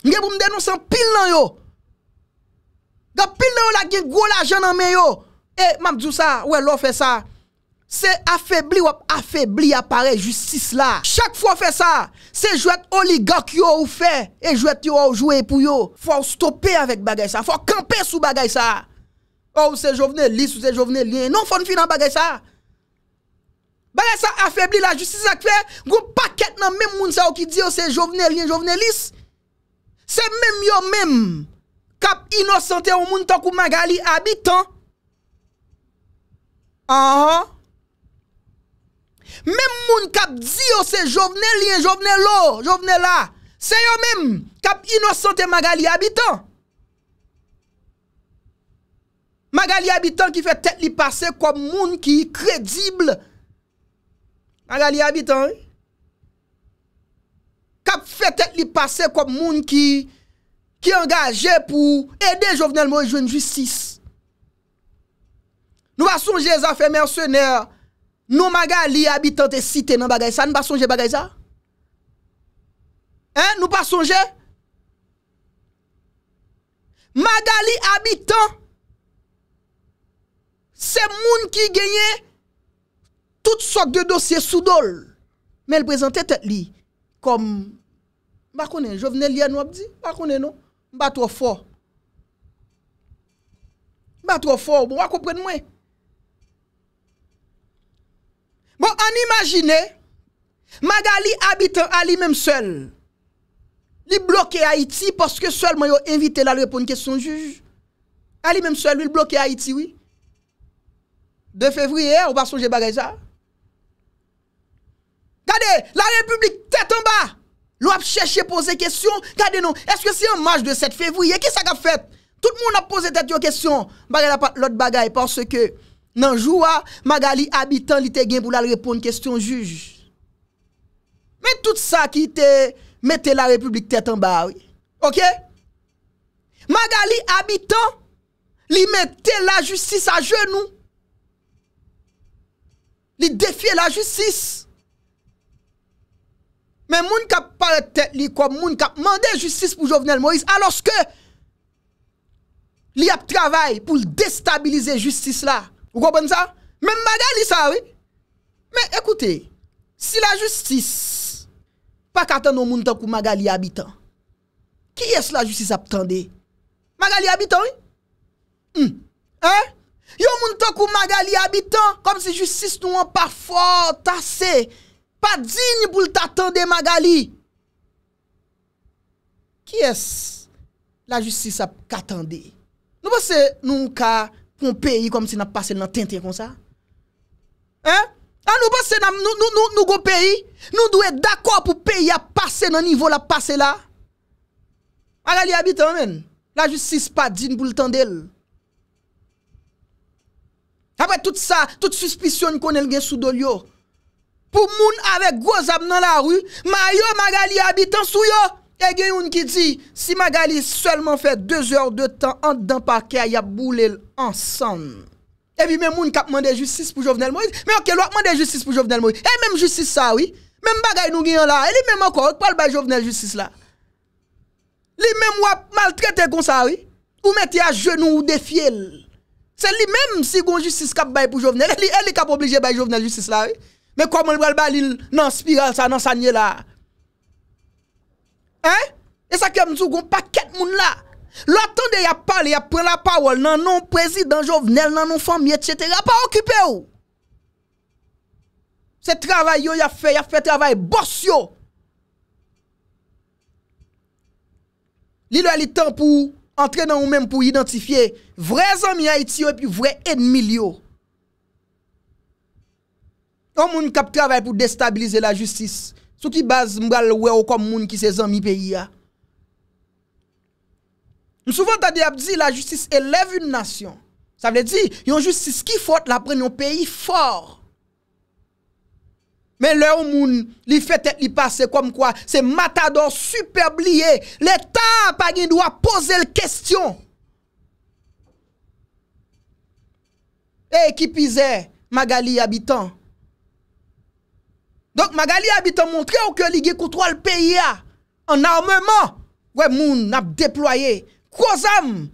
M'gè pou me dénoncer pile nan yo. Gars pile nan yo là gen gros l'argent nan men yo. Et m'a dit ça, ouais l'on fait ça. C'est affaibli ou affaibli apparaît justice là. Chaque fois fait ça, c'est jouer oligarque ou fait et jouer ou jouer pour yo. Faut stopper avec bagay ça, faut camper sous bagay ça. Oh c'est Jovenel lisse ou c'est Jovenel lien. Non faut finir bagay ça. Bagay ça affaibli la justice ça fait gros paquet nan même moun ça qui dit c'est Jovenel lien Jovenel lisse. C'est même yo même cap innocenté ou moun tankou Magalie Habitant. Ah même moun kap di yo c'est Jovenel lien Jovenel lo, Jovenel là, c'est yo même kap innocente Magalie Habitant. Magalie Habitant qui fait tête li passer comme moun qui crédible. Magalie Habitant kap fait tête li passer comme moun qui engagé pour aider Jovenel Moïse joindre justice. Nous va songer à faire mercenaires. Nous, Magalie Habitant et cité dans bagay ça, nous pas songer bagay ça. Hein, nous pas songer. Magalie Habitant, c'est moun qui gagne toutes sortes de dossiers sous dol. Mais elle présentait tête li comme, bah konnen, Jovenel Lien nous a dit, bah konnen non, bah trop fort. Pas trop fort, vous comprenez moi. Bon, on imagine, Magalie Habitant à lui-même seul. Il bloque Haïti parce que seulement il invité la répondre à une question juge. À lui-même seul, il bloque Haïti, oui. 2 février, on va songer bagay ça. Regardez, la République tête en bas. L'on cherche à poser question. Regardez non, est-ce que c'est un match de 7 février? Qu'est-ce qu'a fait? Tout le monde a posé tête une question. L'autre bagaille parce que dans jour Magalie Habitant li te gen pour la répondre question juge. Mais tout ça qui te mettez la République tête en bas, oui. OK? Magalie Habitant li mettez la justice à genoux. Li défier la justice. Mais moun kap pare tête li comme moun kap mandé justice pour Jovenel Moïse alors que li ap travail pour déstabiliser justice là. Vous comprenez ça? Même Magalie ça oui. Mais écoutez, si la justice pas qu'attendre au monde pour Magalie Habitant. Qui est-ce la justice a attendé? Magalie Habitant oui. Hein? Yo moun tan kou Magalie Habitant comme si justice nous en pas fort tassé. Pas digne pour t'attendre Magalie. Qui est-ce la justice a attendé? Nous pensons nous ka un pays comme si n'a passé dans tintin comme ça. Hein? Ah nous pensons nous go pays, nous doit d'accord pour pays à passer dans niveau la passer là. Magalie Habitant men. La justice pas digne pour t'attendre. Après tout ça, toute suspicion qu'on a sous dolio. Pour moun avec gros âme dans la rue, mayo Magalie Habitant sou yo. Et gen yon qui dit si Magalie seulement fait 2 heures de temps en dedans parquet, y a boulé ensemble. Et puis même moun k'ap mandé justice pour Jovenel Moïse, mais OK, l'autre mandé justice pour Jovenel Moïse. Et même justice ça oui, même bagay nous gen là, et lui même encore pas le ba Jovenel justice là. Lui même wap maltraité comme ça oui, ou mettez à genoux ou défier. C'est lui-même si gon justice cap bail pour Jovenel, elle est cap obligé bail Jovenel justice là. Mais comment le bal balil dans spirale ça dans sanier là. Hein? Et ça comme gon paquet moun là. L'attendez y a parlé, y a prend la parole dans non président Jovenel, dans non famille etc. pas occupé ou. C'est travail yo y a fait travail boss yo. Li le temps pour entrer dans ou même pour identifier vrais amis Haïti et puis vrais ennemis yo. On moun k'ap travail pour déstabiliser la justice. Sou ki base m'bral wè ou comme moun ki ses amis pays a. Nous souvent tande ap di la justice élève une nation. Ça veut dire yon justice qui faute la prenne un pays fort. Mais le ou moun li fait tête li passer comme quoi c'est matador superbe lié. L'état pa gen droit poser le question. Et qui pisait Magalie Habitant. Donc Magalie Habitant montre ou que li gen contrôle pays a en armement. Ouais moun n'a déployé gros âme.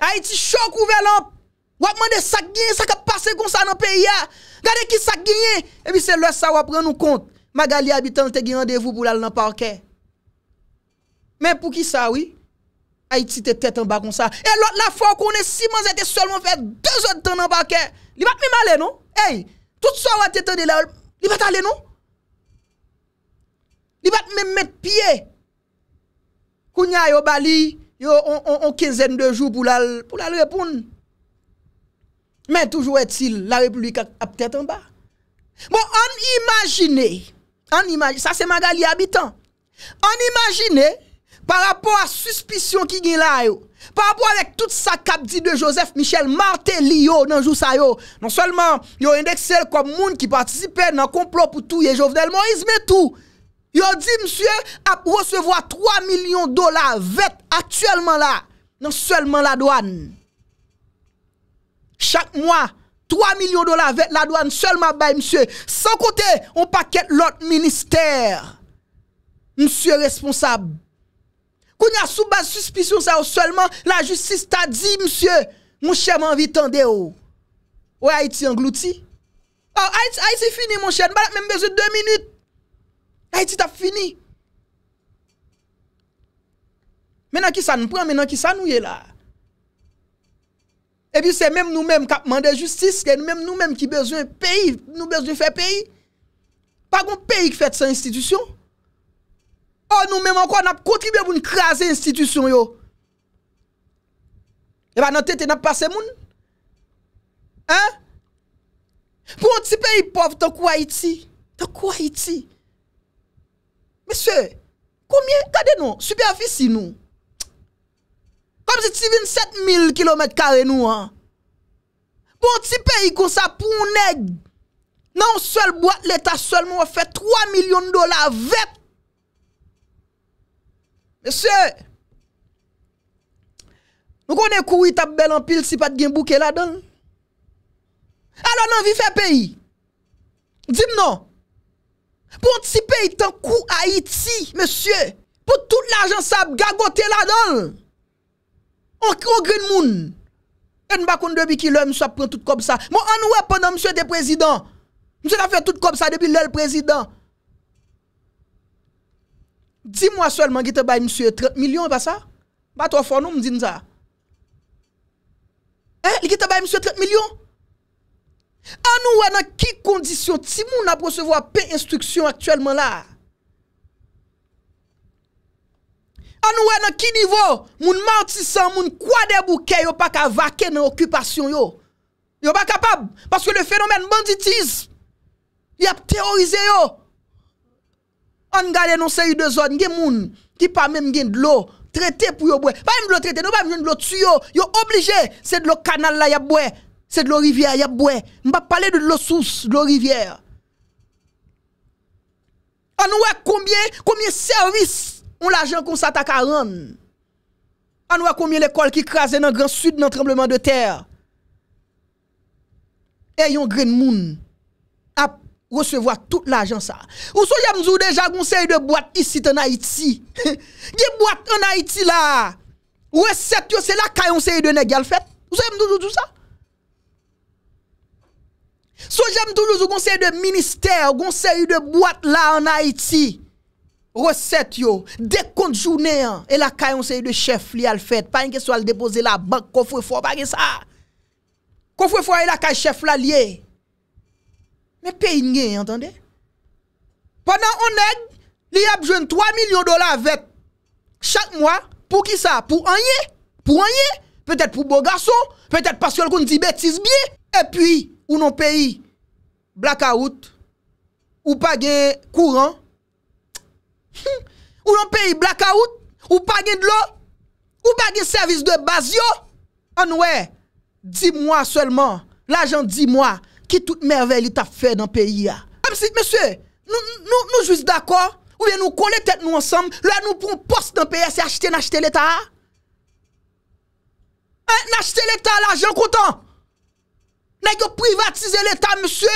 Haïti choc ouvert ou a demandé ça gagné ça qui passé comme ça dans pays a. Regardez qui ça gagné et puis c'est là ça va prendre nous compte. Magalie Habitant te gen rendez-vous pour aller dans parquet. Mais pour qui ça oui? Haïti te tête en bas comme ça. Et l'autre la fois qu'on est Simon était seulement fait 2 heures de temps dans parquet. Il va même aller non? Hey, tout ça va te tendre là. Il va aller non? Il va même mettre pied. Kounya yo bali, yo on 15 de jours pour la répondre. Mais toujours est-il la République a peut-être en bas. Bon, on imagine, ça c'est Magalie Habitant. On imagine par rapport à suspicion qui gen là yo, par rapport avec tout ça qu'a dit de Joseph Michel Martelly yo dans jour ça yo, non seulement yo indexé comme monde qui participait dans complot pour tuer Jovenel Moïse mais tout. Yo dit monsieur a recevoir 3 millions de dollars vet actuellement là, non seulement la douane. Chaque mois 3 millions de dollars avec la douane seulement bay monsieur, sans compter on paquet l'autre ministère. Monsieur responsable Kounya sous base suspicion ça seulement la justice t'a dit monsieur mon cher m'envie tendez ou ouais Haïti englouti. Oh Haïti fini mon cher, pas même besoin de 2 minutes. Haïti t'a fini. Maintenant qui ça nous prend, maintenant qui ça nous est là. Et puis c'est même nous-mêmes qui demandons justice, c'est même nous-mêmes qui besoin pays, nous besoin faire pays. Pas un pays qui fait sans institution. Or nous-mêmes encore nous contribué pour nous craser institution yo. Et ben notre tête n'a pas passé moun. Hein? Pour un petit pays pauvre tant que Haïti, Monsieur, combien regardez-nous, superficie nous. Comme si tu viens 7000 km² nous hein. Pour un petit pays comme ça pour un nèg. Non seul boîte l'état seulement fait 3 millions de dollars avec. Monsieur, nous connaissons courir t'a belle en pile si pas de gain bouquet là-dedans. Alors non vi fait pays. Dis-moi non. Pour un petit pays tant coup Haïti, monsieur, pour tout l'argent ça gagoter là-dedans. On green moun. On pas compte depuis qu'il l'homme soit prend tout comme ça. Moi on ouais pendant monsieur était président. Monsieur a fait tout comme ça depuis le président. Dis-moi seulement qui te baille monsieur 30 millions pas ça? Pas trop fort nous me dit ça. Hein, qui te baille monsieur 30 millions? On ouais dans qui condition ti moun a recevoir paix instruction actuellement là? Anouè nan ki niveau moun martisan moun kwa de bouquet yo pas ka vaquer dans occupation yo. Yo pas capable parce que le phénomène banditisme y a terrorisé yo. On garde non série de zone gen moun qui pas même gen de l'eau traité pour yo boire. Pas même de l'eau traité, non pas même de l'eau tuyau. Yo obligé, c'est de l'eau canal là y a boire, c'est de l'eau rivière y a boire. On va parler de l'eau source, de l'eau rivière. Anouè combien service on l'argent qu'on s'attaque à rendre. On voit combien l'école qui crase dans le Grand Sud dans le tremblement de terre. Et yon green moun à recevoir tout l'argent ça. Ou soyez m'zou déjà conseil de boîte ici en Haïti. Des boîtes en Haïti là. Ou recette c'est là qu'on sait de nèg al fait. Ou soyez m'dou tout ça. Soyez m'dou conseil de ministère, conseil de boîte là en Haïti. Recette yo, dès qu'on journée et la caille on sait de chef li al fait, pas une question al déposer la banque coffre fort pas ça. Coffre fort et la caille chef la lié. Mais pays n'gay, entendez? Pendant on nèg, li a besoin 3 millions de dollars avec chaque mois pour qui ça? Pour rien, peut-être pour beau garçon, peut-être parce que qu'on dit bêtise bien et puis ou non pays blackout ou pas gain courant. Ou non pays blackout, ou pas de l'eau, ou pas de service de base yo. En ouais, 10 mois seulement, l'argent 10 mois, qui toute merveille t'a fait dans le pays. Comme si, monsieur, nous juste d'accord, ou bien nous coller tête nous ensemble, là nous prenons poste dans le pays, c'est acheter, n'acheter l'État. N'acheter l'État, l'argent content. N'a privatiser l'État, monsieur.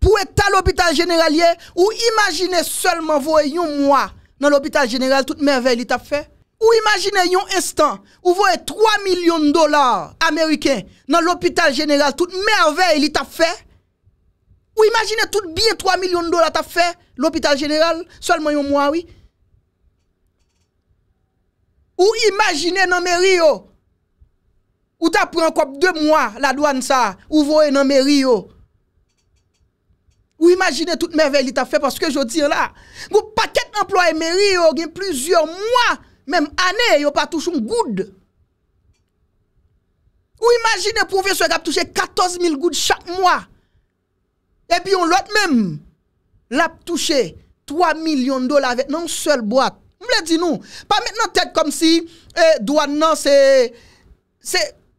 Pour être à l'hôpital généralier, ou imaginez seulement voyez un mois dans l'hôpital général, toute merveille t'a fait. Ou imaginez un instant, ou voyez 3 millions de dollars américains dans l'hôpital général, toute merveille t'a fait. Ou imaginez tout bien 3 millions de dollars t'a fait, l'hôpital général, seulement un mois, oui. Ou imaginez dans mairie, ou t'as pris encore 2 mois la douane ça, ou voyez dans mairie, ou imaginez toute merveille t'a fait parce que je dis là, vous paquet d'employés mairie, vous avez plusieurs mois, même années, vous pas touché un goud. Ou imaginez professeur qui a touché 14 000 goudes chaque mois. Et puis on l'autre même, l'a touché 3 millions de dollars avec non seule boîte. Vous le dites nous, pas maintenant tête comme si, douane non, c'est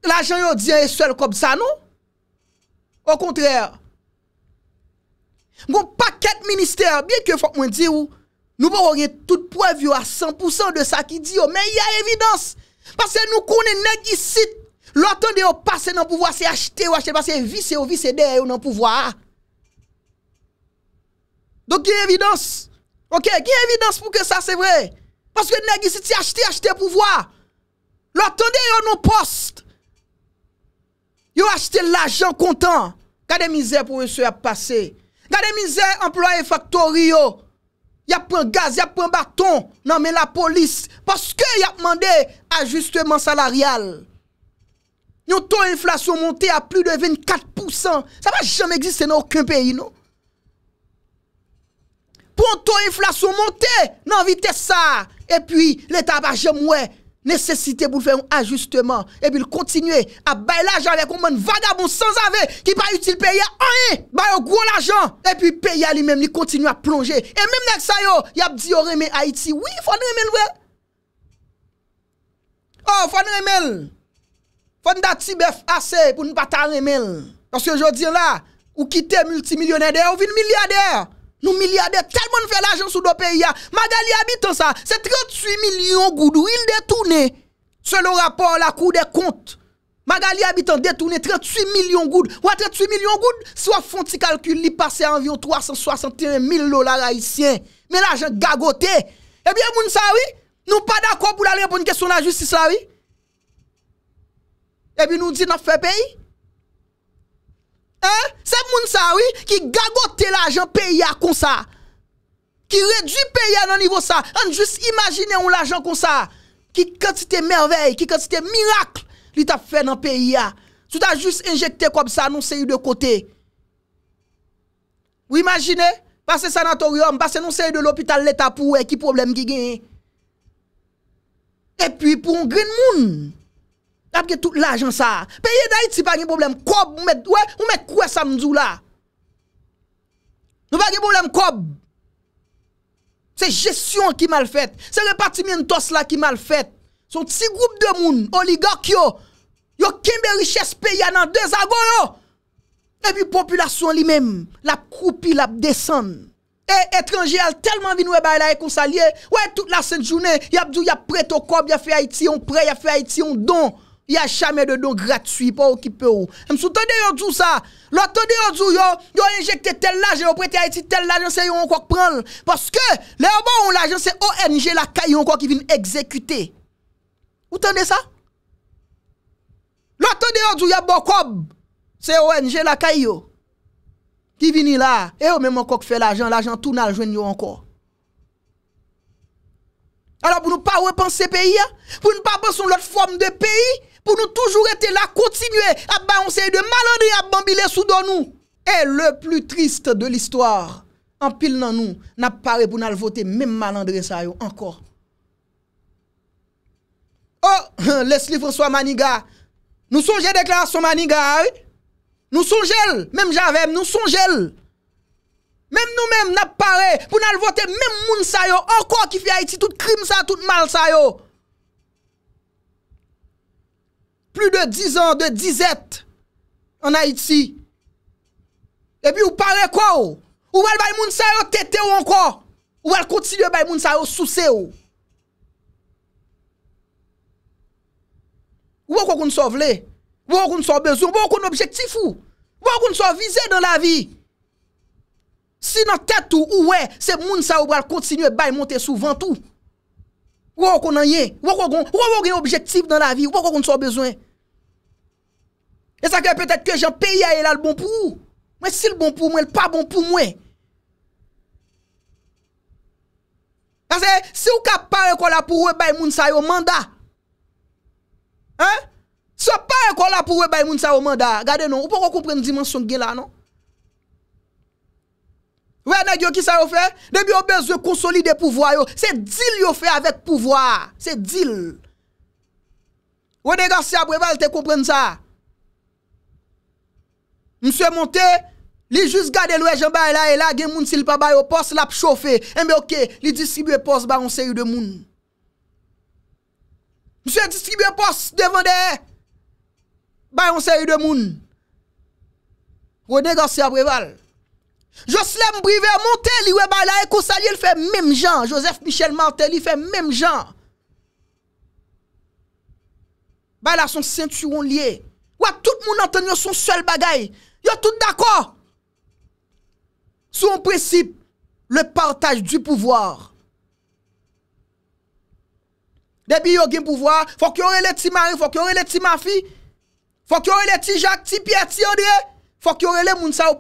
l'argent yon dit seul comme ça, non? Au contraire. Bon paquet ministère, bien que faut moi dire ou nous pas avoir toute preuve à 100% de ça qui dit, mais il y a évidence parce que nous connaissons nèg ici l'autant de passer dans pouvoir c'est acheter ou acheter parce que vice ou vice derrière dans pouvoir. Donc il y a évidence. OK, il y a évidence pour que ça c'est vrai parce que nèg ici c'est acheter pouvoir. L'autant de nos postes. Yo acheter l'argent content. Gade misère pour monsieur a passer. Gardez misère, employé factory yo. Y'a pris gaz, y'a pris bâton. Non mais la police. Parce que y'a demandé ajustement salarial. Nous taux inflation monté à plus de 24%. Ça va jamais exister dans aucun pays, non? Pour taux inflation monté, non vitesse ça. Et puis, l'État va jamais nécessité pour faire un ajustement. Et puis, il continue à bailler l'argent avec un vagabond sans avec qui pas utile payer rien. Bailler gros l'argent. Et puis, payer lui-même, il continue à plonger. Et même avec ça, il a dit, mais Haïti, oui, il faut remettre. Oh, faut remettre. Faut nous bœuf assez pour ne pas remettre. Parce que je dis là, ou quitter multimillionnaire, ou vin milliardaire. Nous milliardaires, tellement nous fait l'argent sous nos pays. Magalie Habitant ça, c'est 38 millions goudou, il détourné. Selon le rapport la Cour des comptes, Magalie Habitant détourné 38 millions goudou. Ou 38 millions goudou, soit font petit calcul, il passe à environ 361 000 $ haïtiens. Mais l'argent gagoté. Eh bien, moun sa oui, nous pas d'accord pour aller répondre à une question de la justice là oui. Et puis nous disons, nous fait pays. Hein? C'est moun sa oui qui gagote l'argent payé comme ça. Qui réduit payé dans niveau ça. On juste imaginer ou l'argent comme ça. Qui quantité merveille, qui quantité miracle li t'a fait dans pays. Tu t'as juste injecté comme ça, non c'est de côté. Vous imaginez? Passer sanatorium, passer non c'est de l'hôpital l'État pour qui problème qui gagne. Et puis pour un grand monde. Que tout l'argent ça payer d'Haïti pas de problème cob ou met quoi ça m'dou là nous pas de problème cob c'est gestion qui mal faite c'est répartiment tos là qui mal faite son petit groupe de moun oligarque yo kembe richesse pays dans deux ago et puis population li même la coupe la descend et étranger a tellement vinn ouais bail là et consalier ouais toute la sainte journée y a dou y a prêt au cob y a fait Haïti on prêt y a fait Haïti on don. Il n'y a jamais de don gratuit pour occuper ou. Je suis tout ça. L'autre de yo, yo injecté tel l'argent, yo prête Haïti tel l'argent, c'est yon encore prendre. Parce que, les bon l'argent, c'est ONG la caille encore qui vient exécuter. Vous entendez ça? L'autre de yo, yo bon cob, c'est ONG la caille qui vient là. Et yo même encore fait l'argent, l'argent tout n'a jouen yo encore. Alors pour nous pas repenser pays, pour nous pas penser l'autre forme de pays, pour nous toujours être là, continuer à balancer de malandré à bambiler sous nous. Et le plus triste de l'histoire, en pile dans nous, n'a pas pour nous voter même malandré ça yo encore. Oh, Leslie François Maniga, nous songeons déclaration Maniga, oui? Nous songeons, même j'avais, nous songeons. Même nous-mêmes, nous parlons pour nous voter, même moun sa yo, encore qui fait Haïti, tout crime ça, tout mal ça yo. Plus de 10 ans de disette en Haïti. Et puis, vous parlez quoi? Ou vous allez moun sa yo, tete ou encore? Ou vous allez continuer à moun sa yo, souce ou? Ou vous allez sauver les? Ou vous allez sauver besoin? Ou vous allez objectif ou? Ou vous allez sauver visé dans la vie? Si dans tête ou ouais, c'est moun sa ou va continuer bay monter souvent tout. Ou qu'on a rien, ou qu'on objectif dans la vie, ou qu'on a besoin. Et ça que peut-être que j'en paye et là le bon pour ou. Mais si le bon pour moi, le pas bon pour moi. Parce que si ou ka parle qu'on la pour bay moun sa yo mandat. Hein? Si ou parle qu'on la pour bay moun sa yo mandat, regardez non, ou pas comprendre dimension de là non. Ouais, nèg qui ça yo fait? Depuis on besoin consolider pouvoir yo. C'est deal yo fait avec pouvoir. C'est deal. Ouais, nèg si après va te comprendre ça. Monsieur monté, li juste garder le Jean Bay là et là gen moun s'il pa bay au poste l'a chauffer. Et mais OK, li distribue poste ba on série de moun. Monsieur distribue poste devant des ba on série de moun. Ouais, nèg si après val. Jocelyn Brivé monté, li wè ba la ekosalier il fait même Jean, Joseph Michel Martelly fait même Jean. Ba la son ceinturon lié. Wa tout moun entend son seul bagay. Yo tout d'accord. Son principe, le partage du pouvoir. Depuis yo gen pouvoir, faut que yo relè ti mari, faut que yo relè ti ma fi, faut que yo relè ti Jacques, ti Pierre, ti André. Faut que les gens soient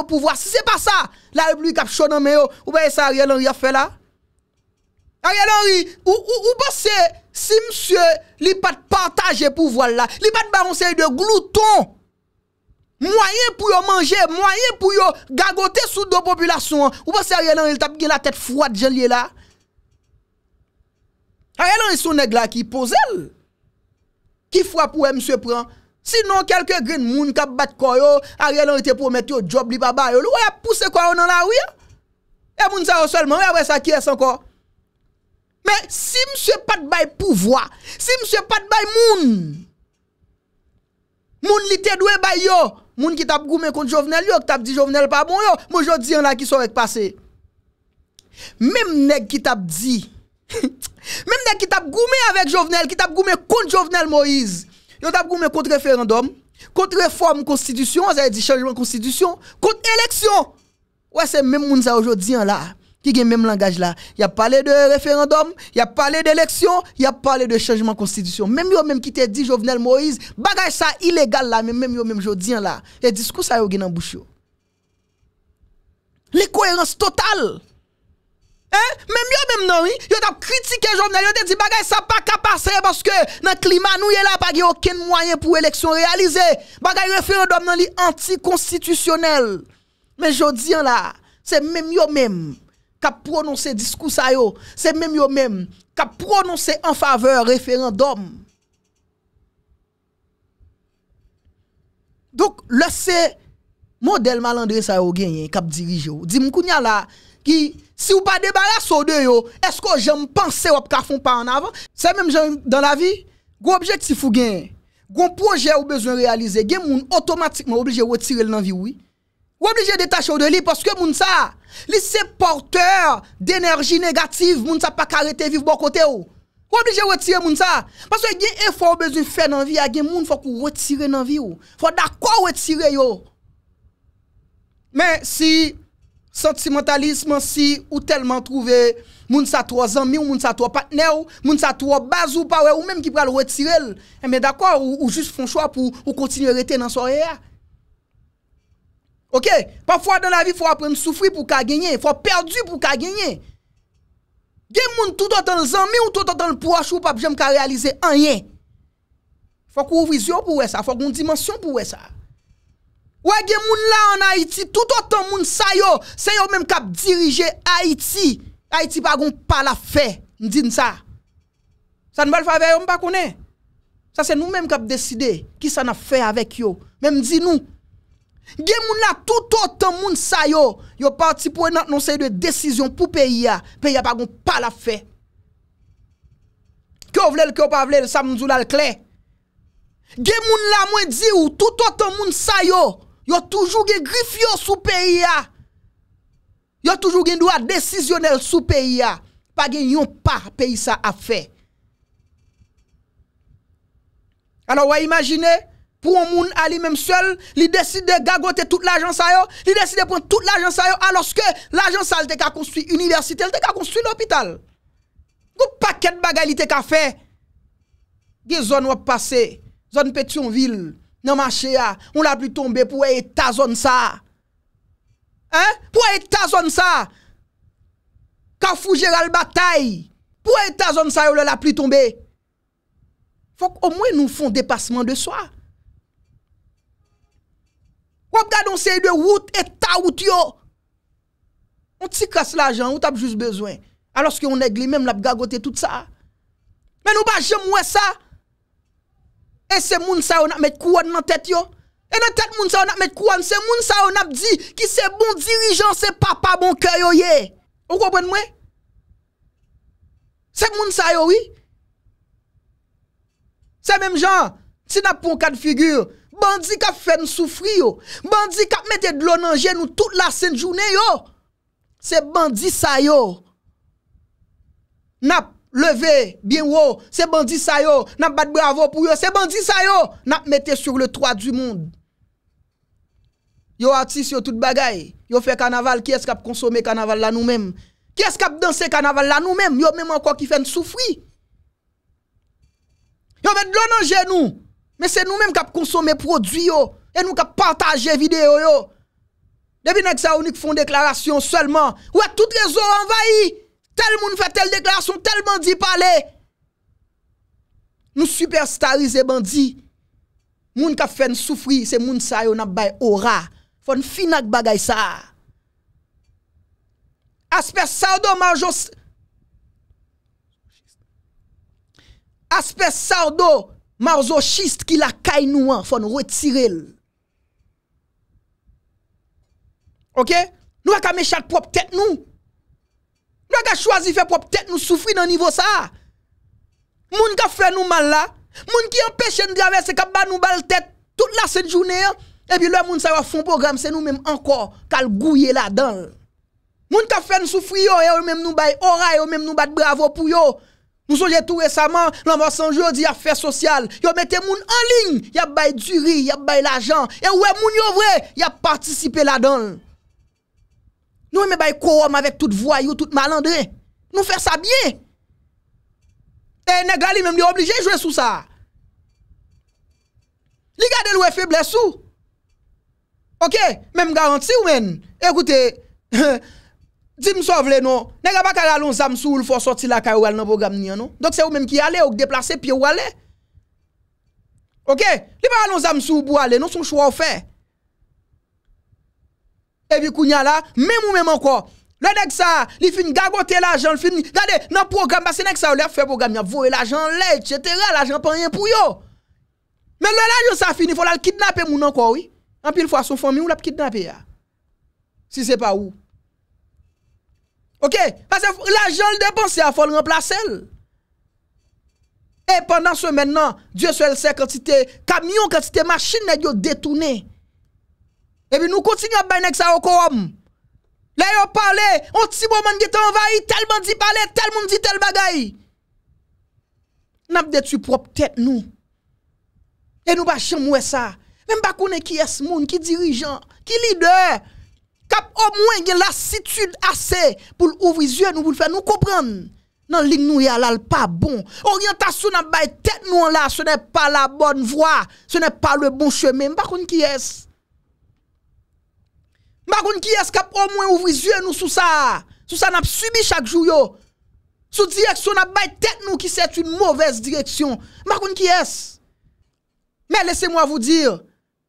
au pouvoir. Si ce n'est pas ça, la République a choisi dans mes yeux. Ou bien ça, Ariel Henry a fait là. Ariel Henry, ou pensez, si monsieur, li pas partager pouvoir là, li pas ba on série de gloutons, moyen pour yo manger, moyen pour yo gagoter sous de population, ou pensez Ariel Henry, il tape la tête froide, j'en lié là. Ariel Henry, son nèg là qui pose elle, qui frappe pour monsieur prend. Sinon, quelques green moun kap bat koyo, Ariel Henry te promet yo job li baba yo, ou a pousse koyo dans la rue. Et moun sa seulement, et après ça qui est encore. Mais si monsieur pas de bail pouvoir, si monsieur pas de bail moun li te doué bail yo, moun ki tap goumé contre Jovenel yo, tap dit Jovenel pas bon yo, moi je dis en la qui sont avec passé. Même nèg qui tap dit, même nèg qui tap goumé avec Jovenel, qui tap goumé contre Jovenel Moïse. Yon tap goumé contre référendum, contre réforme constitution, ça veut dire changement constitution, contre élection. Ouais, c'est même moun sa aujourd'hui en là. Qui gen même langage là. Y a parlé de référendum, y a parlé d'élection, y a parlé de changement constitution. Même yo même qui te dit Jovenel Moïse, bagage ça illégal là, mais même yo même jodien là. Et discours ça yo gen en bouche yo. L'incohérence totale. Hein? Même yo même non, oui, yo t'a critiqué Jovenel, yo te dit bagage ça pas ka passer parce que dans climat nous est là pas gen aucun moyen pour élection réaliser. Bagage référendum nan li anticonstitutionnel. Mais jodien là, c'est même yo même qui a prononcé discours ça yo, c'est même yo même qui a prononcé en faveur référendum. Donc le c'est modèle malandré ça yo gagné qui a dirigé. Dis-moi kounya là qui si ou pas débarrassé de yo, est-ce que j'aime penser ou ka font pas en avant? C'est même dans la vie, gros objectif ou gagné, gros projet ou besoin réaliser, gen moun automatiquement obligé retirer dans vie oui. Ou obligé de tâcher de lui parce que Mounsa, lui c'est porteur d'énergie négative, Mounsa pas arrêter vivre bon côté ou. Ou obligé retirer Mounsa parce que il y a effort besoin faire dans vie, il y a moun faut qu'on retire dans vie ou. Faut d'accord retirer yo. Mais si sentimentalisme si ou tellement trouver Mounsa trop ami ou Mounsa trop partenaire ou Mounsa trop base ou pas ou même qui va le retirer, mais d'accord ou juste font choix pour ou continuer rester dans soirée. Ok, parfois dans la vie, il faut apprendre à souffrir pour gagner, il faut perdre pour gagner. Il y a des gens tout autant les amis ou tout autant les proches ou pas jamais réaliser rien. Il faut qu'on vision pour ça, il faut qu'on dimension pour ça. Ouais, il y a des gens là en Haïti, tout autant les gens ça yo, c'est eux même qui dirigent Haïti. Haïti pas gon pas la fait, nous disons ça. Ça ne va pas faire, on pas connaît. Ça c'est nous mêmes qui décider qui ça n'a fait avec yo. Même dis nous. Gen moun la tout autant moun sa yo, yo parti pour non c'est de décision pour pays a, pays a pas gon pas la fait. Que vle que pas vle, ça m'dou la clair. Gen moun la moins dit ou tout autant moun sa yo, yo toujours gen griff yo sous pays a. Yo toujours gen droit décisionnel sous pays a, pas gen yon pas pays ça a fait. Alors ouais, imaginez pour un moun ali même seul, il décide de gagoter toute l'argent ça yo, il décide de prendre toute l'argent ça yo alors que l'argent ça te ka construit université, te ka construit l'hôpital. Go paquet de bagay li te ka fait. Des zones ou passer, zone Pétionville, dans marché a, on l'a plus tombé pour état zone ça. Hein? Pour état zone ça. Kafou Géral Bataille, pour état zone ça yo l'a plus tombé. Faut qu'au moins nous font dépassement de soi. Ou regarde on série de route et ta route yo. On t'y casse l'argent, on t'a juste besoin. Alors que on nègli même l'a gagoté tout ça. Mais nous pas jamais ouais ça. Et c'est moun ça on a mettre couronne dans tête yo. Et dans tête moun ça on a mettre couronne, c'est moun ça on a dit qui c'est bon dirigeant, c'est papa bon cœur yo yé. Vous comprenez moi? C'est moun ça yo oui. C'est même genre, si n'a pas un cas de figure bandit qui fait souffrir yo, bandit qui mette de l'eau dans genou toute la sainte journée yo, c'est bandit ça yo. N'a levé bien haut, c'est bandit ça yo, n'a bat bravo pour yo, c'est bandit ça yo, n'a mette sur le toit du monde. Yo artiste yo tout bagay, yo fait carnaval, qui est-ce qui a consommé carnaval là nous-mêmes? Qui est-ce qui a dansé carnaval là nous-mêmes? Yo même encore qui fait souffrir. Yo met de l'eau dans genou. Mais c'est nous-mêmes qui consommons produits et nous qui partageons vidéo yo. Depuis que ça unique font déclaration seulement, ouais tout réseau envahi, Tel monde fait telle déclaration, tel bandit parler. Nous superstariser bandit. Moun ka fait souffrir, c'est moun sa yo n'a bay aura. Fon finak bagay sa. Aspect sardo-majos. Aspect sardo-masochiste qui la caille nous en, faut nous retirer. Ok? Nous avons méchant propre tête nous. Nous avons choisi faire propre tête nous souffrir dans niveau ça. Moun qui fait nous mal là, moun qui empêche nous traverser cap ba nous bal tête toute la sainte journée et puis le moun ça va fond programme c'est nous même encore qu'al gouiller là-dedans. Moun qui fait nous souffrir et même nous bail oral et même nous bat bravo pour yo. Nous songe tout récemment l'ambassade jodi a fait social, yo mettez moun en ligne, y a bail du riz, y a bail l'argent et ouais moun yo vrai, y a participer là-dedans. Nous aimons bien quorum avec toute voyou, toute malandré. Nous faisons ça bien. Et Negali même obligé de jouer sous ça. Li gade l'oué faiblesse sous. Ok, même garantie ou men. Écoutez, dis-moi sauve le non. Nega pas qu'à l'on zam sous, il faut sortir la caille ou al nan programme ni non. Donc c'est ou même qui allez ou déplacer puis ou allez. Ok, li pas l'on zam sous pour aller, non son choix fait. Et puis kounya là même ou même encore le nèg ça li fin gagoter l'argent fin regardez dans programme parce que nèg ça il a fait programme il a volé l'argent là etc. l'argent pas rien pour yo mais l'argent ça fini faut la kidnapper moun encore oui en pile fois son famille ou la kidnapper si c'est pas où OK parce que l'argent le dépenser faut le remplacer et pendant ce maintenant Dieu seul sait quantité camion quantité machine nèg yo détourné. Et puis nous continuons à bailler ça au quorum. Là, on parle, on petit moment qui est envahi, tel bandit parle, tel monde dit tel bagaille. Nous avons détruit propre tête nous. Et nous ne sommes pas ça. Même pas qu'on est qui est ce monde, qui dirigeant, qui leader, qui au moins l'assitude assez pour ouvrir les yeux, pour faire nous comprendre. Non, ligne nous là pas bon. Orientation n'a pas tête nous là, ce n'est pas la bonne voie, ce n'est pas le bon chemin. Même pas qu'on qui est. Magoun qui est capable au moins ouvrir les yeux nous sous ça n'a subi chaque jour yo. Sous direction n'a bail tête nous qui c'est une mauvaise direction. Magoun qui est. Mais laissez-moi vous dire,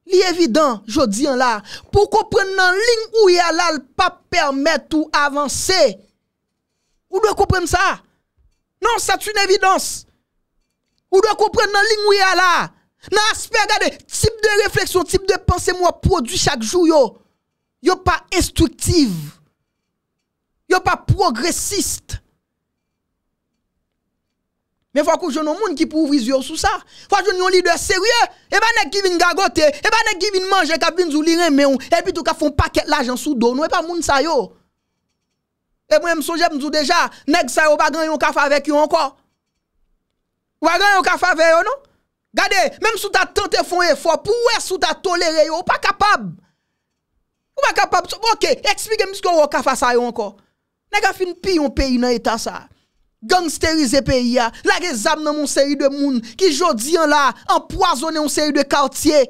l'évident jodi en là pour comprendre ligne où y a là pas permettre ou avancer. Ou doit comprendre ça. Non, c'est une évidence. Ou doit comprendre ligne où y a là. N'a aspect regarder type de réflexion, type de pensée moi produit chaque jour yo. Yo pas instructive. Yo pas progressiste. Mais faut que je n'en monde qui pour vision sous ça. Faut que je n'en leader sérieux. Et ben nèg qui vinn gagote, et ben nèg qui vinn manger, qui vinn zouli remè ou, et puis tout ka font paquet l'argent sous dos, non et pas moun sa yo. Et moi m'songe m'dou déjà, nèg sa yo pa grand yon ka fè avec yo encore. Ou pa grand yon ka fè avec yo non? Gade, même sous ta tante font effort, pour ou sous ta toléré yo pas capable. Ou pas capable. OK, expliquez-moi ce que vous avez fait ça encore. Vous avez fait pire un pays dans l'état ça. Gangsteriser pays là, les âmes dans une série de monde qui jodi en là empoisonner une série de quartiers.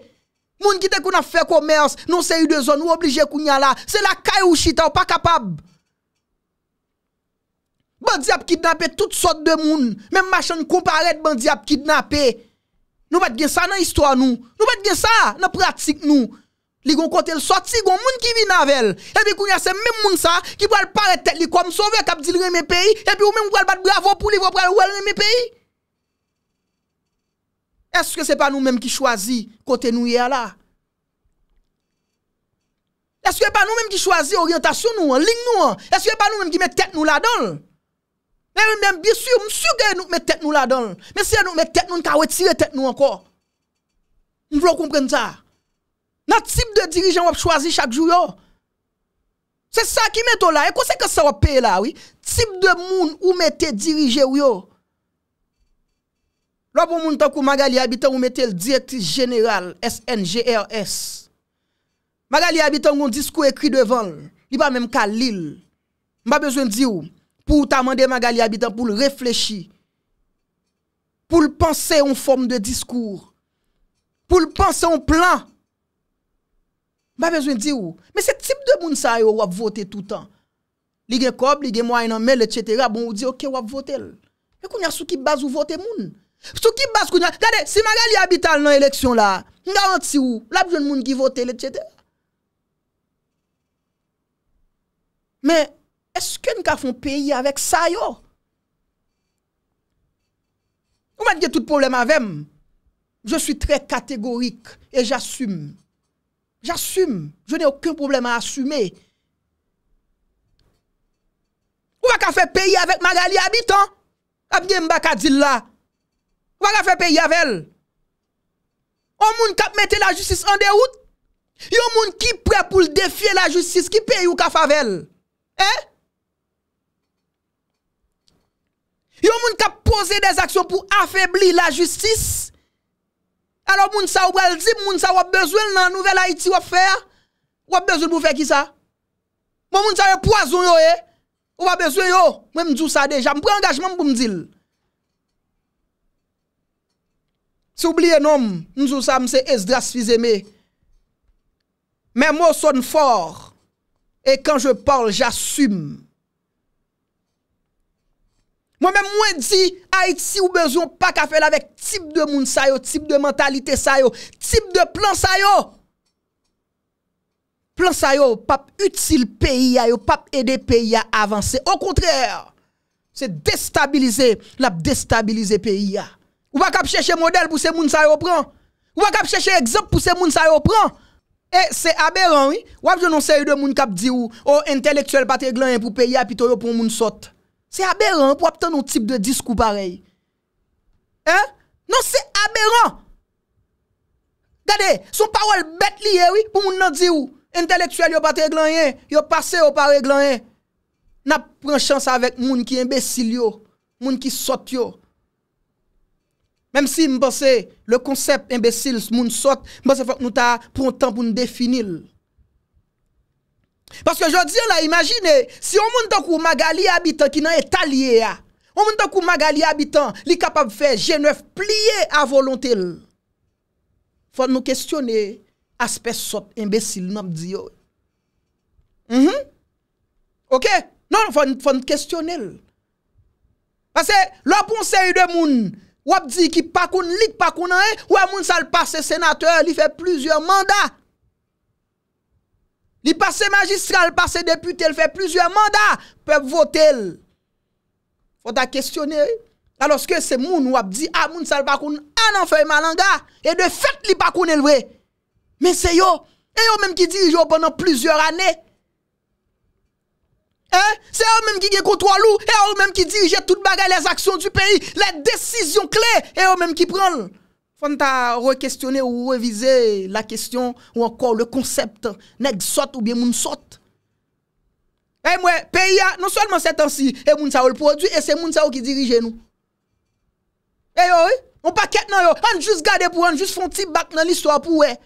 Monde qui te qu'on a fait commerce, non série de zones obligé kounya là, c'est la caille ou chita ou pas capable. Bandi a kidnappé toutes sortes de monde, même machin comparaître bandi a kidnappé. Nous pas gen ça dans histoire nous. Nous pas gen ça dans pratique nous. Li gon kote l sorti gon moun ki vin avel et puis kounya c'est même moun ça qui va paraître tête li comme sauver cap dit remet pays et puis ou même va battre bravo pour li va remet pays. Est-ce que c'est pas nous mêmes qui choisi côté nous hier là? Est-ce que pas nous mêmes qui choisi orientation nous en ligne nous? Est-ce que pas nous mêmes qui met tête nous là-dedans? Même bien sûr que nous met tête nous là-dedans. Mais si nous met tête nous ka retirer tête nous encore. Nous voulons comprendre ça. Notre type de dirigeant on choisit chaque jour. C'est ça qui met au là. Et conséquence ça va payer là, oui. Type de monde où mettez diriger ou yo. Là pour monde tankou Magalie Habitant ou mettez le directrice générale SNGRS. Magalie Habitant on discours écrit devant, il pas même qu'à Lille. M'a besoin de dire pour t'amender Magalie Habitant pour le réfléchir. Pour le penser en forme de discours. Pour le penser en plan. Pas besoin de dire ou mais ce type de moun sa yo wap voter tout le temps. li gen kob, li gen moyen nan mel, etc. Bon, ou dit OK, ou va voter. Mais qu'on y a sous qui base ou voter moun. Sous qui base qu'on y a. Regardez, si Magalie Habitant dans l'élection là, on garantit ou la jeune moun qui voter, etc. Mais est-ce que nous avons un pays avec ça yo? Vous m'avez dit tout problème avec moi. Je suis très catégorique et j'assume. J'assume. Je n'ai aucun problème à assumer. Ou va faire payer avec Magalie Habitant? Abdi Mbaka dit là. Ou va faire payer avec elle? On moun kap mette la justice en déroute? Yon moun qui prêt pour défier la justice qui paye ou ka favel? Hein? Yon moun kap poser des actions pour affaiblir la justice? Alors, moun sa ou bral di, moun sa ou a besoin nan nouvel Haïti ou faire? Ou a besoin pour faire qui ça? Bon, moun sa ou poison yo, eh? Ou a besoin yo? Même m'dou ça déjà. M'prend engagement pour m'dil. Si oubliez nom, m'dou ça m'se Esdras Fils-Aimé. Mes mots sonnent fort. Et quand je parle, j'assume. Moi-même, moi dis, Haïti ou besoin pas qu'à faire avec type de moun sa yo, type de mentalité sa yo, type de plan sa yo. Plan sa yo, pas utile pays a yo, pas aider pays à avancer. Au contraire, c'est déstabiliser, la déstabiliser pays a. Ou pas qu'à chercher modèle pour ces moun sa yo prend. Ou pas qu'à chercher exemple pour ces moun sa yo prend. Et c'est aberrant, oui. Ou pas non sérieux de moun kap di ou, oh intellectuel pas te glan pour pays a pito yo pour moun sot. C'est aberrant pour obtenir un type de discours pareil. Hein? Non, c'est aberrant. Regardez, son parole bête lié, oui, pour moun nan di ou, intellectuel yo pas réglayen, yo passé yo pas réglayen. N'a prend chance avec moun qui imbécile yo, moun qui sot yo. Même si m'pense le concept imbécile moun sot, m'pense faut que nous ta prend temps pour nous définir. Parce que je dis là, imaginez, si on monte un coup Magalie Habitant qui n'a état lié, on monte un coup Magalie Habitant, il est capable de faire G9 plier à volonté. Il faut nous questionner aspect sot imbécile, nous disons. Ok? Non, il faut nous questionner. Parce que le de moun, ou dit qui pas qu'on lit, pas qu'on a, ou a moun sal passe sénateur, il fait plusieurs mandats. Li passe magistrat, il passe député, il fait plusieurs mandats, peuvent voter. Faut ta questionner. Alors que c'est moun ou a dit ah moun sal pa koun an en fait malanga et de fait li pa koun le vrai. Mais c'est yo, et yo même qui dirige pendant plusieurs années. Hein? C'est eux même qui gen contrôle ou et eux même qui dirige toute bagarre les actions du pays, les décisions clés et eux même qui prend. Quand tu as re-questionné ou révisé la question ou encore le concept, nèg sot ou bien moun sot. Et moi, pays a, non seulement c'est ainsi, et moun sa ou le produit, et c'est moun sa ou qui dirige nous. Et yo, on paquet nan yo, on juste garder pour on juste font petit bac dans l'histoire pour ouais.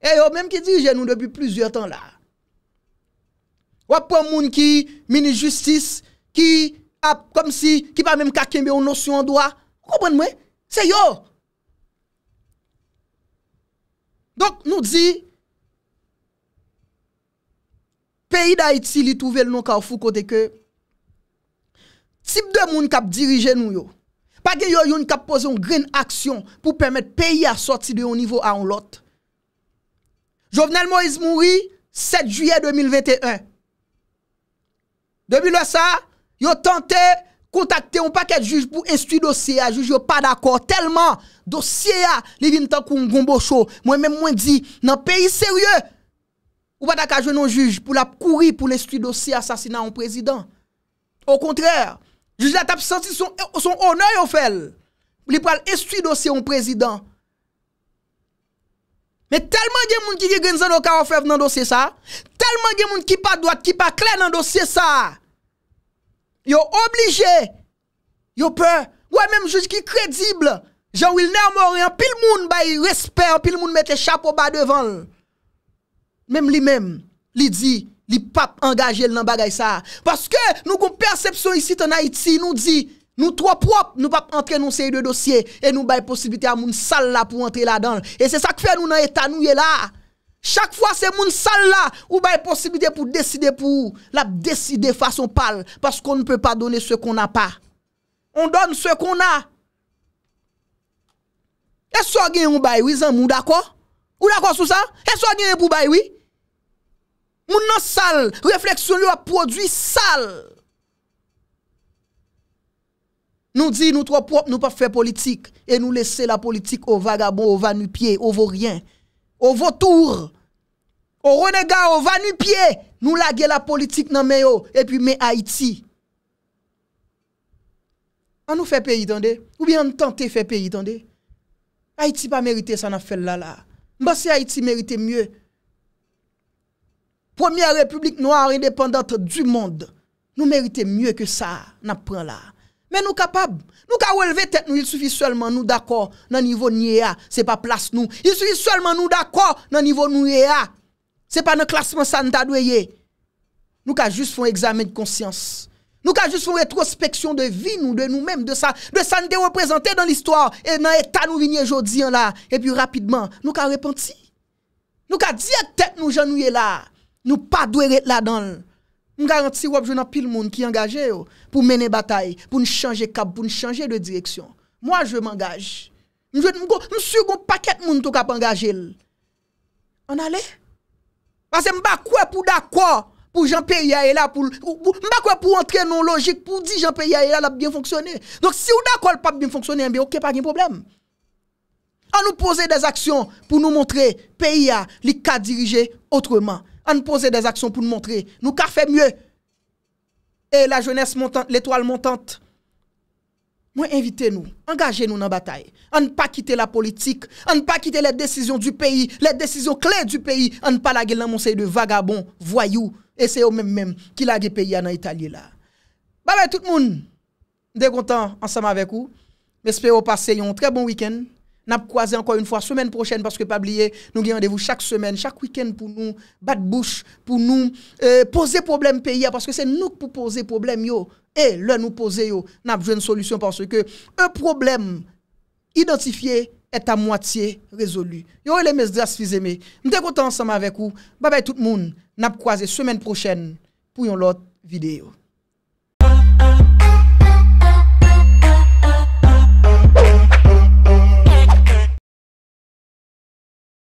Et yo, même qui dirige nous depuis plusieurs temps là. Ou après moun qui, ministre justice, qui a comme si, qui pas même kakembe ou notion en droit. Comprenez-moi? C'est yo. Donc, nous dit, pays d'Haïti, li trouve le nom Carrefour côté que, type de moun kap dirige nous yo. Pas que yo yon kap pose une grande action pour permettre pays à sortir de un niveau à un lot. Jovenel Moïse mouri 7 juillet 2021. Depuis le ça, yo tenté contacter un paquet de juges pour instruire dossier à juge pas d'accord tellement dossier à li vinn tan kou ngombo show. Moi même moi dit dans pays sérieux ou pas d'accord jouer non juge pour la courir pour l'instruire dossier assassinat en président. Au contraire, juge la t'a senti son honneur au fait. Il pral instruire dossier en président. Mais tellement de monde qui gen zan ka faire dans dossier ça, tellement de monde qui pas droite qui pas clair dans dossier ça. Yo obligé, yo peur, ouais même juge qui crédible, Jean Wilner Morin, pile moun bay respect, pile moun mette chapeau bas devant. Même, li dit, li pape engagé dans bagay ça. Parce que nous gon perception ici en Haïti, nous dit, nous trop propre, nous pas entrer dans série de dossiers et nous bay possibilité à moun sale là pour entrer là-dedans. Et c'est ça que fait nous dans état nous là. Chaque fois c'est moun sale là ou ba possibilité pour décider pour la décider façon parle parce qu'on ne peut pas donner ce qu'on n'a pas. On donne ce qu'on a. Est-ce qu'on gagne ou bay oui zanmou d'accord? Ou d'accord sur ça? Est-ce qu'on gagne pour bay oui? Moun nan sale, réflexion lui a produit sale. Nous dit nous trop propre, nous pas faire politique et nous laisser la politique aux vagabonds, aux vanupiers, aux vauriens, aux vautours, aux renégats, aux vanupiers. Nous laguer la politique dans mes et puis mais Haïti. On nous fait pays tendez ou bien on tente faire pays tendez. Haïti pas mérité ça n'a fait là. Bah si Haïti méritait mieux. Première république noire indépendante du monde. Nous méritait mieux que ça n'a prend là. Mais nous capables, nous ka relever tête nous, il suffit seulement nous d'accord dans niveau niéa, c'est pas place nous. Il suffit seulement nous d'accord dans niveau niéa. C'est pas dans classement ça nous doyer. Nous ka juste font examen de conscience. Nous ka juste font rétrospection de vie nous de nous-mêmes de ça nous représenter dans l'histoire et dans état nous venir aujourd'hui là et puis rapidement nous ka repentir. Nous ka dire tête nous janouyer là. Nous pas doit être là-dedans. Je garantis que je n'ai pas le monde qui est engagé pour mener une bataille, pour changer de cap, pour changer de direction. Moi, je m'engage. Je suis un paquet de monde qui est engagé. On allait. Parce que je ne suis pas quoi pour d'accord pour Jean-Pierre est là, pour je ne suis pas pour entrer dans la logique, pour dire Jean-Pierre est là, il a bien fonctionné. Donc si vous d'accord, pas bien fonctionné, bien, ok, pas de problème. On nous pose des actions pour nous montrer que le pays est dirigé autrement. On pose des actions pour nous montrer. Nous avons fait mieux. Et la jeunesse montante, l'étoile montante. Moi, invitez-nous. Engagez-nous dans la bataille. On ne pas quitter la politique. On ne pas quitter les décisions du pays. Les décisions clés du pays. On ne pas laguer dans mon de vagabonds, voyous. Et c'est eux-mêmes qui laguent le pays dans l'Italie. Bye bye tout le monde. Nous content ensemble avec vous. J'espère passer un très bon week-end. Nous avons croisé encore une fois semaine prochaine parce que pas oublier, nous avons rendez-vous chaque semaine, chaque week-end pour nous battre bouche, pour nous poser problème pays parce que c'est nous qui poser problème yo et le nous poser yo, nous avons besoin de solution parce que un problème identifié est à moitié résolu. Yo les mes dras fizeme. Nous sommes contents ensemble avec vous. Bye bye tout le monde. Nous avons croisé semaine prochaine pour une autre vidéo.